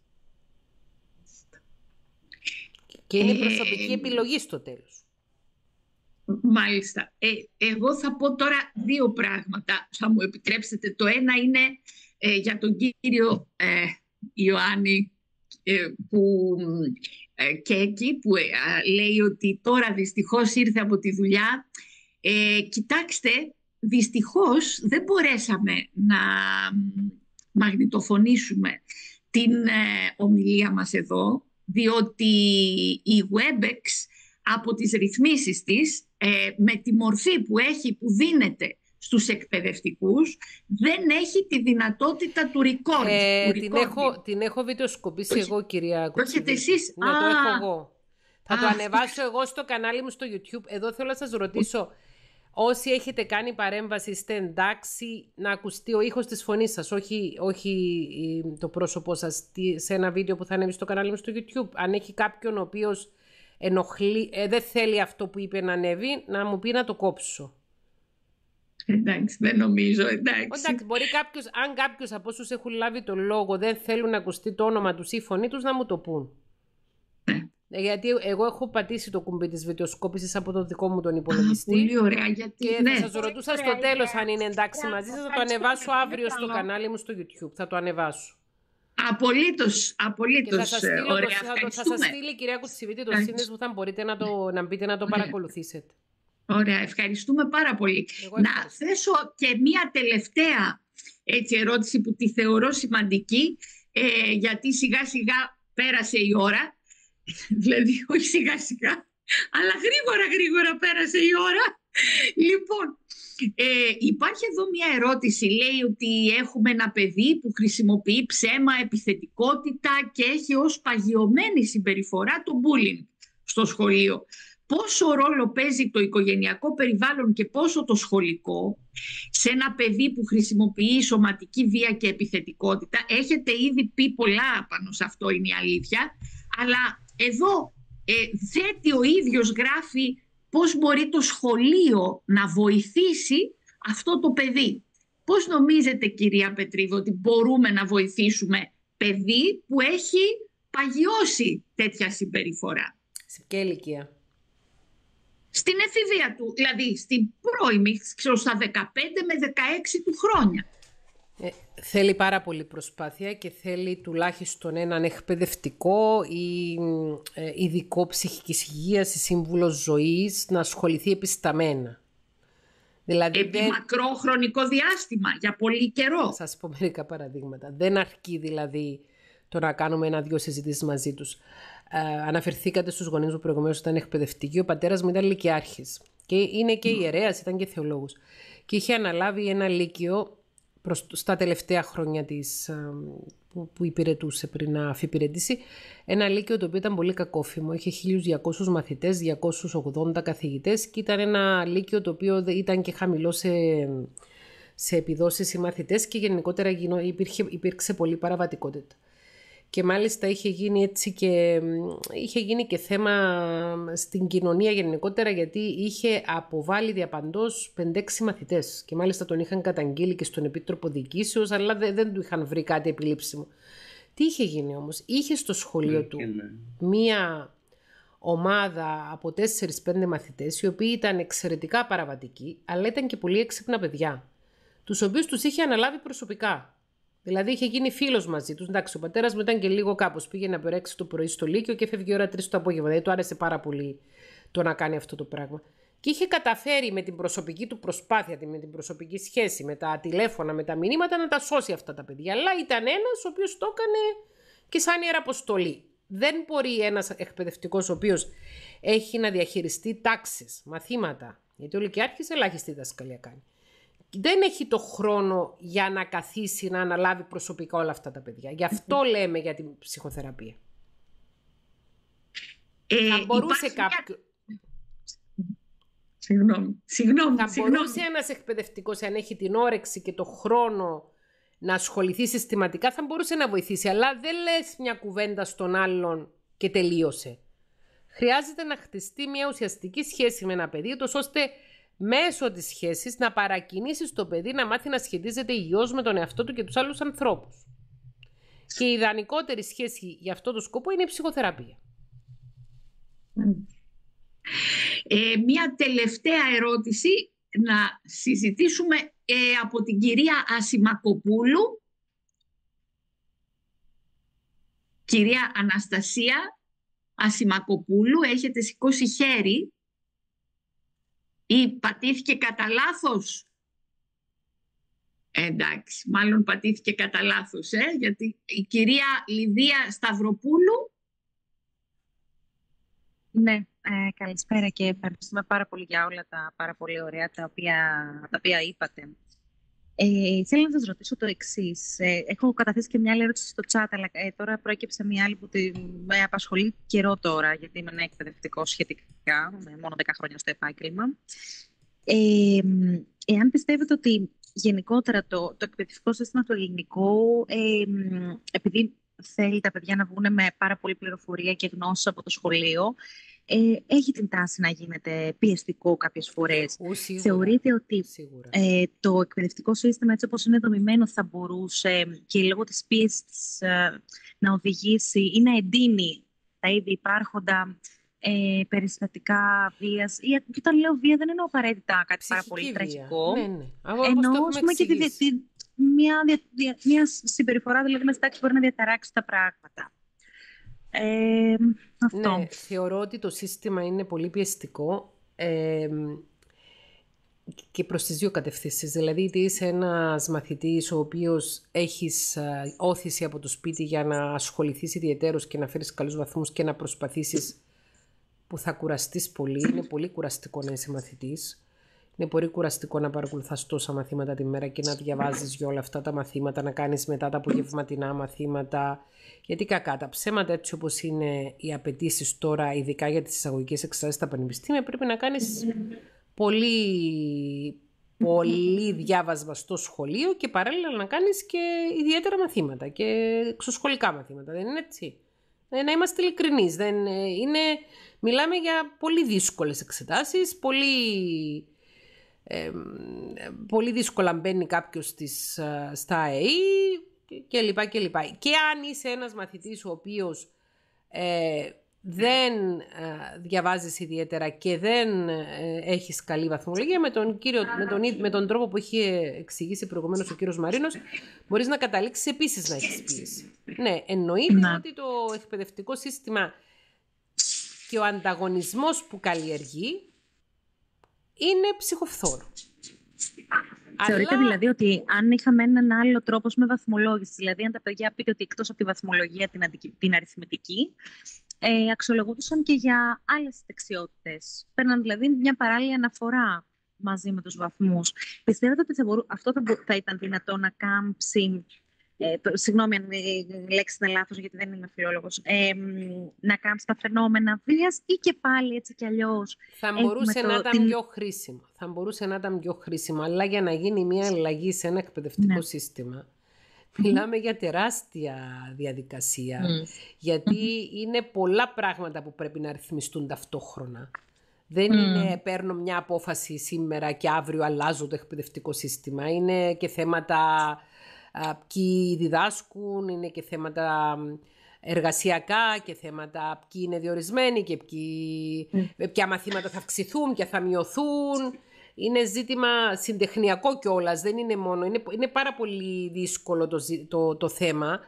Και είναι η προσωπική ε, επιλογή στο τέλος. Μάλιστα. Ε, εγώ θα πω τώρα δύο πράγματα, θα μου επιτρέψετε. Το ένα είναι ε, για τον κύριο ε, Ιωάννη ε, που... Ε, και εκεί που ε, ε, λέει ότι τώρα δυστυχώς ήρθε από τη δουλειά. Ε, κοιτάξτε, δυστυχώς δεν μπορέσαμε να μαγνητοφωνήσουμε την ε, ομιλία μας εδώ, διότι η WebEx από τις ρυθμίσεις της, ε, με τη μορφή που έχει, που δίνεται στους εκπαιδευτικούς, δεν έχει τη δυνατότητα του record. Ε, του την, record. Έχω, την έχω βιντεοσκοπήσει το εγώ, κυρία Κουτσιβίτη. Εσείς. Να α, το έχω εγώ. Θα α, το ανεβάσω α, εγώ στο κανάλι μου στο YouTube. Εδώ θέλω να σας ρωτήσω... Όσοι έχετε κάνει παρέμβαση, είστε εντάξει να ακουστεί ο ήχος της φωνής σας, όχι, όχι το πρόσωπό σας, σε ένα βίντεο που θα ανέβει στο κανάλι μου στο YouTube. Αν έχει κάποιον ο οποίος ενοχλεί, ε, δεν θέλει αυτό που είπε να ανέβει, να μου πει να το κόψω. Εντάξει, δεν νομίζω, εντάξει. Εντάξει, μπορεί κάποιος, αν κάποιος από όσους έχουν λάβει το λόγο δεν θέλουν να ακουστεί το όνομα τους ή η φωνή τους, να μου το πούν. Γιατί εγώ έχω πατήσει το κουμπί της βιντεοσκόπησης από το δικό μου τον υπολογιστή. Α, πολύ ωραία, γιατί... Και ναι, θα σας ρωτούσα ωραία, στο τέλος ωραία, αν είναι εντάξει μαζί σας. Θα το ανεβάσω αύριο στο κανάλι μου στο YouTube. Θα το ανεβάσω. Απολύτως, απολύτως. Και θα σας στείλω, ωραία, το, θα σας στείλει η κυρία Κουτσιβίτη το σύνδεσμο που θα μπορείτε να, το, να μπείτε να το ωραία. παρακολουθήσετε. Ωραία, ευχαριστούμε πάρα πολύ. Να θέσω και μία τελευταία έτσι, ερώτηση που τη θεωρώ σημαντική, ε, γιατί σιγά σιγά πέρασε η ώρα. Δηλαδή, όχι σιγά σιγά, αλλά γρήγορα γρήγορα πέρασε η ώρα. Λοιπόν, ε, υπάρχει εδώ μια ερώτηση. Λέει ότι έχουμε ένα παιδί που χρησιμοποιεί ψέμα, επιθετικότητα και έχει ως παγιωμένη συμπεριφορά το bullying στο σχολείο. Πόσο ρόλο παίζει το οικογενειακό περιβάλλον και πόσο το σχολικό σε ένα παιδί που χρησιμοποιεί σωματική βία και επιθετικότητα? Έχετε ήδη πει πολλά πάνω σε αυτό, είναι η αλήθεια. Αλλά εδώ ε, θέτει ο ίδιος, γράφει πώς μπορεί το σχολείο να βοηθήσει αυτό το παιδί. Πώς νομίζετε, κυρία Πετρίδου, ότι μπορούμε να βοηθήσουμε παιδί που έχει παγιώσει τέτοια συμπεριφορά? Σε ποια ηλικία? Στην εφηβεία του, δηλαδή στην πρώιμη, ξέρω, στα δεκαπέντε με δεκαέξι του χρόνια. Ε, θέλει πάρα πολύ προσπάθεια και θέλει τουλάχιστον έναν εκπαιδευτικό ή ειδικό ψυχικής υγείας ή σύμβουλο ζωής να ασχοληθεί επισταμμένα. Δηλαδή, επί δεν... μακρό χρονικό διάστημα, για πολύ καιρό. Σας πω μερικά παραδείγματα. Δεν αρκεί δηλαδή το να κάνουμε ένα-δυο συζητήσεις μαζί τους. Ε, αναφερθήκατε στους γονείς μου προηγουμένως, ήταν εκπαιδευτικοί. Ο πατέρας μου ήταν λυκειάρχης και είναι και mm. ιερέας, ήταν και θεολόγος. Και είχε αναλάβει ένα λύκειο προς, στα τελευταία χρόνια της, που, που υπηρετούσε πριν να αφιπηρετήσει. Ένα λύκειο το οποίο ήταν πολύ κακόφημο. Είχε χίλιους διακόσιους μαθητές, διακόσιους ογδόντα καθηγητές και ήταν ένα λύκειο το οποίο ήταν και χαμηλό σε... σε επιδόσεις οι μαθητές και γενικότερα υπήρχε, υπήρξε πολύ παραβατικότητα. Και μάλιστα είχε γίνει, έτσι και, είχε γίνει και θέμα στην κοινωνία γενικότερα, γιατί είχε αποβάλει διαπαντός πέντε έξι μαθητές και μάλιστα τον είχαν καταγγείλει και στον Επίτροπο Διοικήσεως, αλλά δεν, δεν του είχαν βρει κάτι επιλήψιμο. Τι είχε γίνει όμως? Είχε στο σχολείο του μία ομάδα από τέσσερις πέντε μαθητές, οι οποίοι ήταν εξαιρετικά παραβατικοί, αλλά ήταν και πολύ έξυπνα παιδιά, τους οποίους τους είχε αναλάβει προσωπικά. Δηλαδή είχε γίνει φίλος μαζί τους. Εντάξει, ο πατέρας μου ήταν και λίγο κάπως. Πήγε να περάσει το πρωί στο Λύκειο και φεύγει ώρα τρεις το απόγευμα. Δηλαδή του άρεσε πάρα πολύ το να κάνει αυτό το πράγμα. Και είχε καταφέρει με την προσωπική του προσπάθεια, με την προσωπική σχέση, με τα τηλέφωνα, με τα μηνύματα να τα σώσει αυτά τα παιδιά. Αλλά ήταν ένας ο οποίος το έκανε και σαν ιεραποστολή. Δεν μπορεί ένας εκπαιδευτικός ο οποίος έχει να διαχειριστεί τάξεις, μαθήματα, γιατί ο Λυκειάρχης ελάχιστη διδασκαλία κάνει, δεν έχει το χρόνο για να καθίσει να αναλάβει προσωπικά όλα αυτά τα παιδιά. Γι' αυτό λέμε για την ψυχοθεραπεία. Ε, θα μπορούσε κάποιο... Μια... Συγγνώμη. Συγγνώμη. Θα συγγνώμη. μπορούσε ένας εκπαιδευτικός, αν έχει την όρεξη και το χρόνο να ασχοληθεί συστηματικά, θα μπορούσε να βοηθήσει. Αλλά δεν λες μια κουβέντα στον άλλον και τελείωσε. Χρειάζεται να χτιστεί μια ουσιαστική σχέση με ένα παιδί, ώστε... μέσω της σχέσης να παρακινήσεις το παιδί να μάθει να σχετίζεται υγιώς με τον εαυτό του και τους άλλους ανθρώπους. Και η ιδανικότερη σχέση για αυτό το σκοπό είναι η ψυχοθεραπεία. Ε, μία τελευταία ερώτηση να συζητήσουμε ε, από την κυρία Ασημακοπούλου. Κυρία Αναστασία Ασημακοπούλου, έχετε σηκώσει χέρι. Ή πατήθηκε κατά λάθος? Εντάξει, μάλλον πατήθηκε κατά λάθος, ε, γιατί η κυρία Λιδία Σταυροπούλου. Ναι, ε, καλησπέρα και ευχαριστούμε πάρα πολύ για όλα τα πάρα πολύ ωραία τα οποία, τα οποία είπατε. Ε, θέλω να σας ρωτήσω το εξής. Ε, έχω καταθέσει και μια άλλη ερώτηση στο chat, αλλά ε, τώρα προέκυψε μια άλλη που τη, με απασχολεί καιρό τώρα, γιατί είμαι ένα εκπαιδευτικό σχετικά, με μόνο δέκα χρόνια στο επάγγελμα. Ε, εάν πιστεύετε ότι γενικότερα το, το εκπαιδευτικό σύστημα το ελληνικό, ε, επειδή θέλει τα παιδιά να βγουν με πάρα πολλή πληροφορία και γνώση από το σχολείο, Ε, έχει την τάση να γίνεται πιεστικό κάποιες φορές. Ο, σίγουρα, Θεωρείτε ότι ε, το εκπαιδευτικό σύστημα έτσι όπως είναι δομημένο θα μπορούσε και λόγω της πίεσης ε, να οδηγήσει ή να εντείνει τα ήδη υπάρχοντα ε, περιστατικά βίας? Ή, και όταν λέω βία δεν εννοώ απαραίτητα κάτι Ψυχική πάρα πολύ βία. τραγικό. Ναι, ναι. Εννοώ και τη, τη, τη, μια, δια, δια, μια συμπεριφορά, δηλαδή μέσα τάξη μπορεί να διαταράξει τα πράγματα. Ε, αυτό. Ναι, θεωρώ ότι το σύστημα είναι πολύ πιεστικό ε, και προς τις δύο κατευθύνσεις. Δηλαδή, είτε είσαι ένας μαθητής ο οποίος έχεις ε, όθηση από το σπίτι για να ασχοληθείς ιδιαιτέρως και να φέρεις καλούς βαθμούς και να προσπαθήσεις, που θα κουραστείς πολύ. Είναι πολύ κουραστικό να είσαι μαθητής. Είναι πολύ κουραστικό να παρακολουθάς τόσα μαθήματα τη μέρα και να διαβάζεις για όλα αυτά τα μαθήματα, να κάνεις μετά τα απογευματινά μαθήματα. Γιατί κακά τα ψέματα, έτσι όπως είναι οι απαιτήσεις τώρα, ειδικά για τις εισαγωγικές εξετάσεις στα πανεπιστήμια, πρέπει να κάνεις πολύ, πολύ διάβασμα στο σχολείο και παράλληλα να κάνεις και ιδιαίτερα μαθήματα και εξωσχολικά μαθήματα. Δεν είναι έτσι? Να είμαστε ειλικρινείς. Είναι Μιλάμε για πολύ δύσκολες εξετάσεις, πολύ, ε, πολύ δύσκολα μπαίνει κάποιος στις, στα ΑΕΗ κλπ. Και, και, και αν είσαι ένας μαθητής ο οποίος ε, δεν ε, διαβάζεις ιδιαίτερα και δεν ε, έχεις καλή βαθμολογία, με τον, κύριο, με, τον, με τον τρόπο που είχε εξηγήσει προηγουμένως ο κύριος Μαρίνος, μπορείς να καταλήξεις επίσης να έχεις πίεση. Ναι, εννοείται ναι. ότι το εκπαιδευτικό σύστημα και ο ανταγωνισμός που καλλιεργεί είναι ψυχοφθόρο. Θεωρείτε Αλλά... δηλαδή ότι αν είχαμε έναν άλλο τρόπο με βαθμολόγηση, δηλαδή αν τα παιδιά πείτε ότι εκτός από τη βαθμολογία την, αντικ... την αριθμητική, ε, αξιολογούντουσαν και για άλλες δεξιότητες. Παίρναν δηλαδή μια παράλληλη αναφορά μαζί με τους βαθμούς. Πιστεύετε ότι θα μπορού... αυτό θα, μπο... θα ήταν δυνατό να κάμψει... Ε, το, συγγνώμη αν η λέξη είναι λάθος, γιατί δεν είμαι φιλόλογος, ε, να κάμψει τα φαινόμενα βίας ή και πάλι έτσι κι αλλιώς? Θα μπορούσε το, να ήταν την... πιο χρήσιμο. Θα μπορούσε να ήταν πιο χρήσιμο, αλλά για να γίνει μια αλλαγή σε ένα εκπαιδευτικό ναι. σύστημα, mm. μιλάμε για τεράστια διαδικασία, mm. γιατί mm. είναι πολλά πράγματα που πρέπει να ρυθμιστούν ταυτόχρονα. Δεν mm. είναι παίρνω μια απόφαση σήμερα και αύριο αλλάζω το εκπαιδευτικό σύστημα. Είναι και θέματα... ποιοι διδάσκουν, είναι και θέματα εργασιακά και θέματα ποιοι είναι διορισμένοι και ποιοι, mm. ποια μαθήματα θα αυξηθούν και θα μειωθούν. Είναι ζήτημα συντεχνιακό κιόλας, δεν είναι μόνο. Είναι, είναι πάρα πολύ δύσκολο το, το, το θέμα.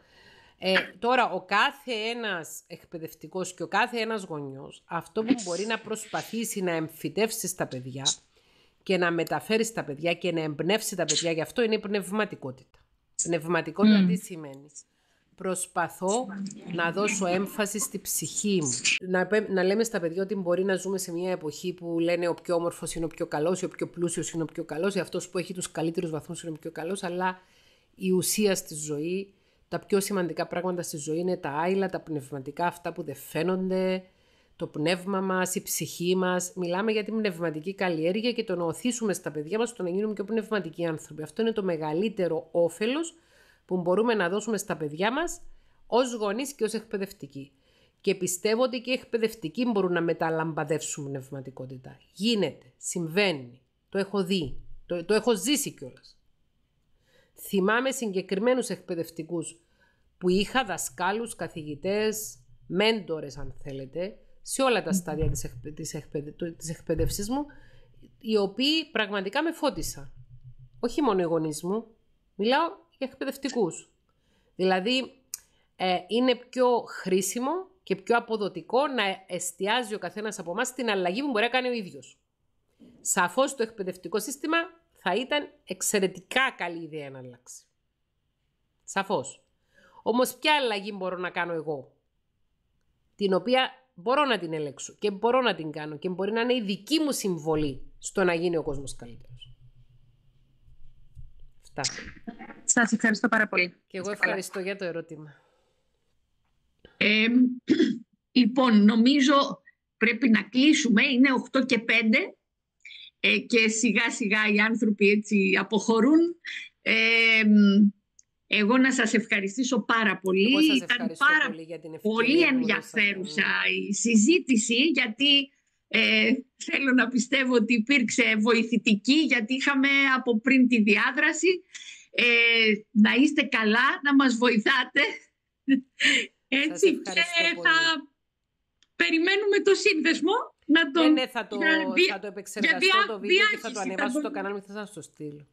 Ε, τώρα, ο κάθε ένας εκπαιδευτικός και ο κάθε ένας γονιός, αυτό που μπορεί να προσπαθήσει να εμφυτεύσει στα παιδιά και να μεταφέρει στα παιδιά και να εμπνεύσει τα παιδιά, γι' αυτό είναι η πνευματικότητα. Πνευματικότητα mm. τι σημαίνει? Προσπαθώ να δώσω έμφαση στη ψυχή μου. Να, να λέμε στα παιδιά ότι μπορεί να ζούμε σε μια εποχή που λένε ο πιο όμορφος είναι ο πιο καλός, ο πιο πλούσιος είναι ο πιο καλός, αυτός που έχει τους καλύτερους βαθμούς είναι ο πιο καλός, αλλά η ουσία στη ζωή, τα πιο σημαντικά πράγματα στη ζωή είναι τα άειλα, τα πνευματικά, αυτά που δεν φαίνονται, το πνεύμα μας, η ψυχή μας. Μιλάμε για την πνευματική καλλιέργεια και το να οθήσουμε στα παιδιά μας, το να γίνουμε πιο πνευματικοί άνθρωποι. Αυτό είναι το μεγαλύτερο όφελος που μπορούμε να δώσουμε στα παιδιά μας ως γονείς και ως εκπαιδευτικοί. Και πιστεύω ότι και οι εκπαιδευτικοί μπορούν να μεταλαμπαδεύσουν πνευματικότητα. Γίνεται, συμβαίνει, το έχω δει, το, το έχω ζήσει κιόλας. Θυμάμαι συγκεκριμένους εκπαιδευτικούς που είχα, δασκάλους, καθηγητές, μέντορες αν θέλετε, σε όλα τα στάδια της, εκπαιδε... της, εκπαιδε... της εκπαίδευσης μου, οι οποίοι πραγματικά με φώτισαν. Όχι μόνο οι γονείς μου, μιλάω για εκπαιδευτικούς. Δηλαδή, ε, είναι πιο χρήσιμο και πιο αποδοτικό να εστιάζει ο καθένας από εμάς την αλλαγή που μπορεί να κάνει ο ίδιος. Σαφώς το εκπαιδευτικό σύστημα θα ήταν εξαιρετικά καλή ιδέα να αλλάξει. Σαφώς. Όμως ποια αλλαγή μπορώ να κάνω εγώ, την οποία... μπορώ να την ελέξω και μπορώ να την κάνω και μπορεί να είναι η δική μου συμβολή στο να γίνει ο κόσμος καλύτερος. Αυτά. Σας ευχαριστώ πάρα πολύ. Και εγώ ευχαριστώ για το ερώτημα. Ε, λοιπόν, νομίζω πρέπει να κλείσουμε. Είναι οκτώ και πέντε ε, και σιγά σιγά οι άνθρωποι έτσι αποχωρούν. Ε, Εγώ να σας ευχαριστήσω πάρα πολύ. Εγώ σας Ήταν πάρα πολύ, για την πολύ ενδιαφέρουσα η συζήτηση, γιατί ε, θέλω να πιστεύω ότι υπήρξε βοηθητική, γιατί είχαμε από πριν τη διάδραση. Ε, να είστε καλά, να μας βοηθάτε. Έτσι, και θα περιμένουμε το σύνδεσμο. Να τον... ναι, ναι, θα το, για... θα το επεξεργαστώ διά... το βίντεο και θα το ανεβάσω θα... στο κανάλι μου και θα σας το στείλω.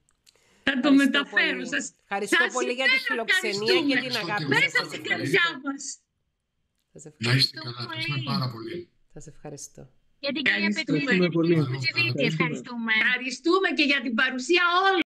Θα το ευχαριστώ μεταφέρω. Πολύ. Σας ευχαριστώ σας πολύ για τη φιλοξενία και την αγάπη σας. Μέσα στην καρδιά μας. Να είστε καλά. Ευχαριστούμε πάρα πολύ. Σας ευχαριστώ. Για την κυρία Πετρίδου. Ευχαριστούμε. Ευχαριστούμε και για την παρουσία όλων.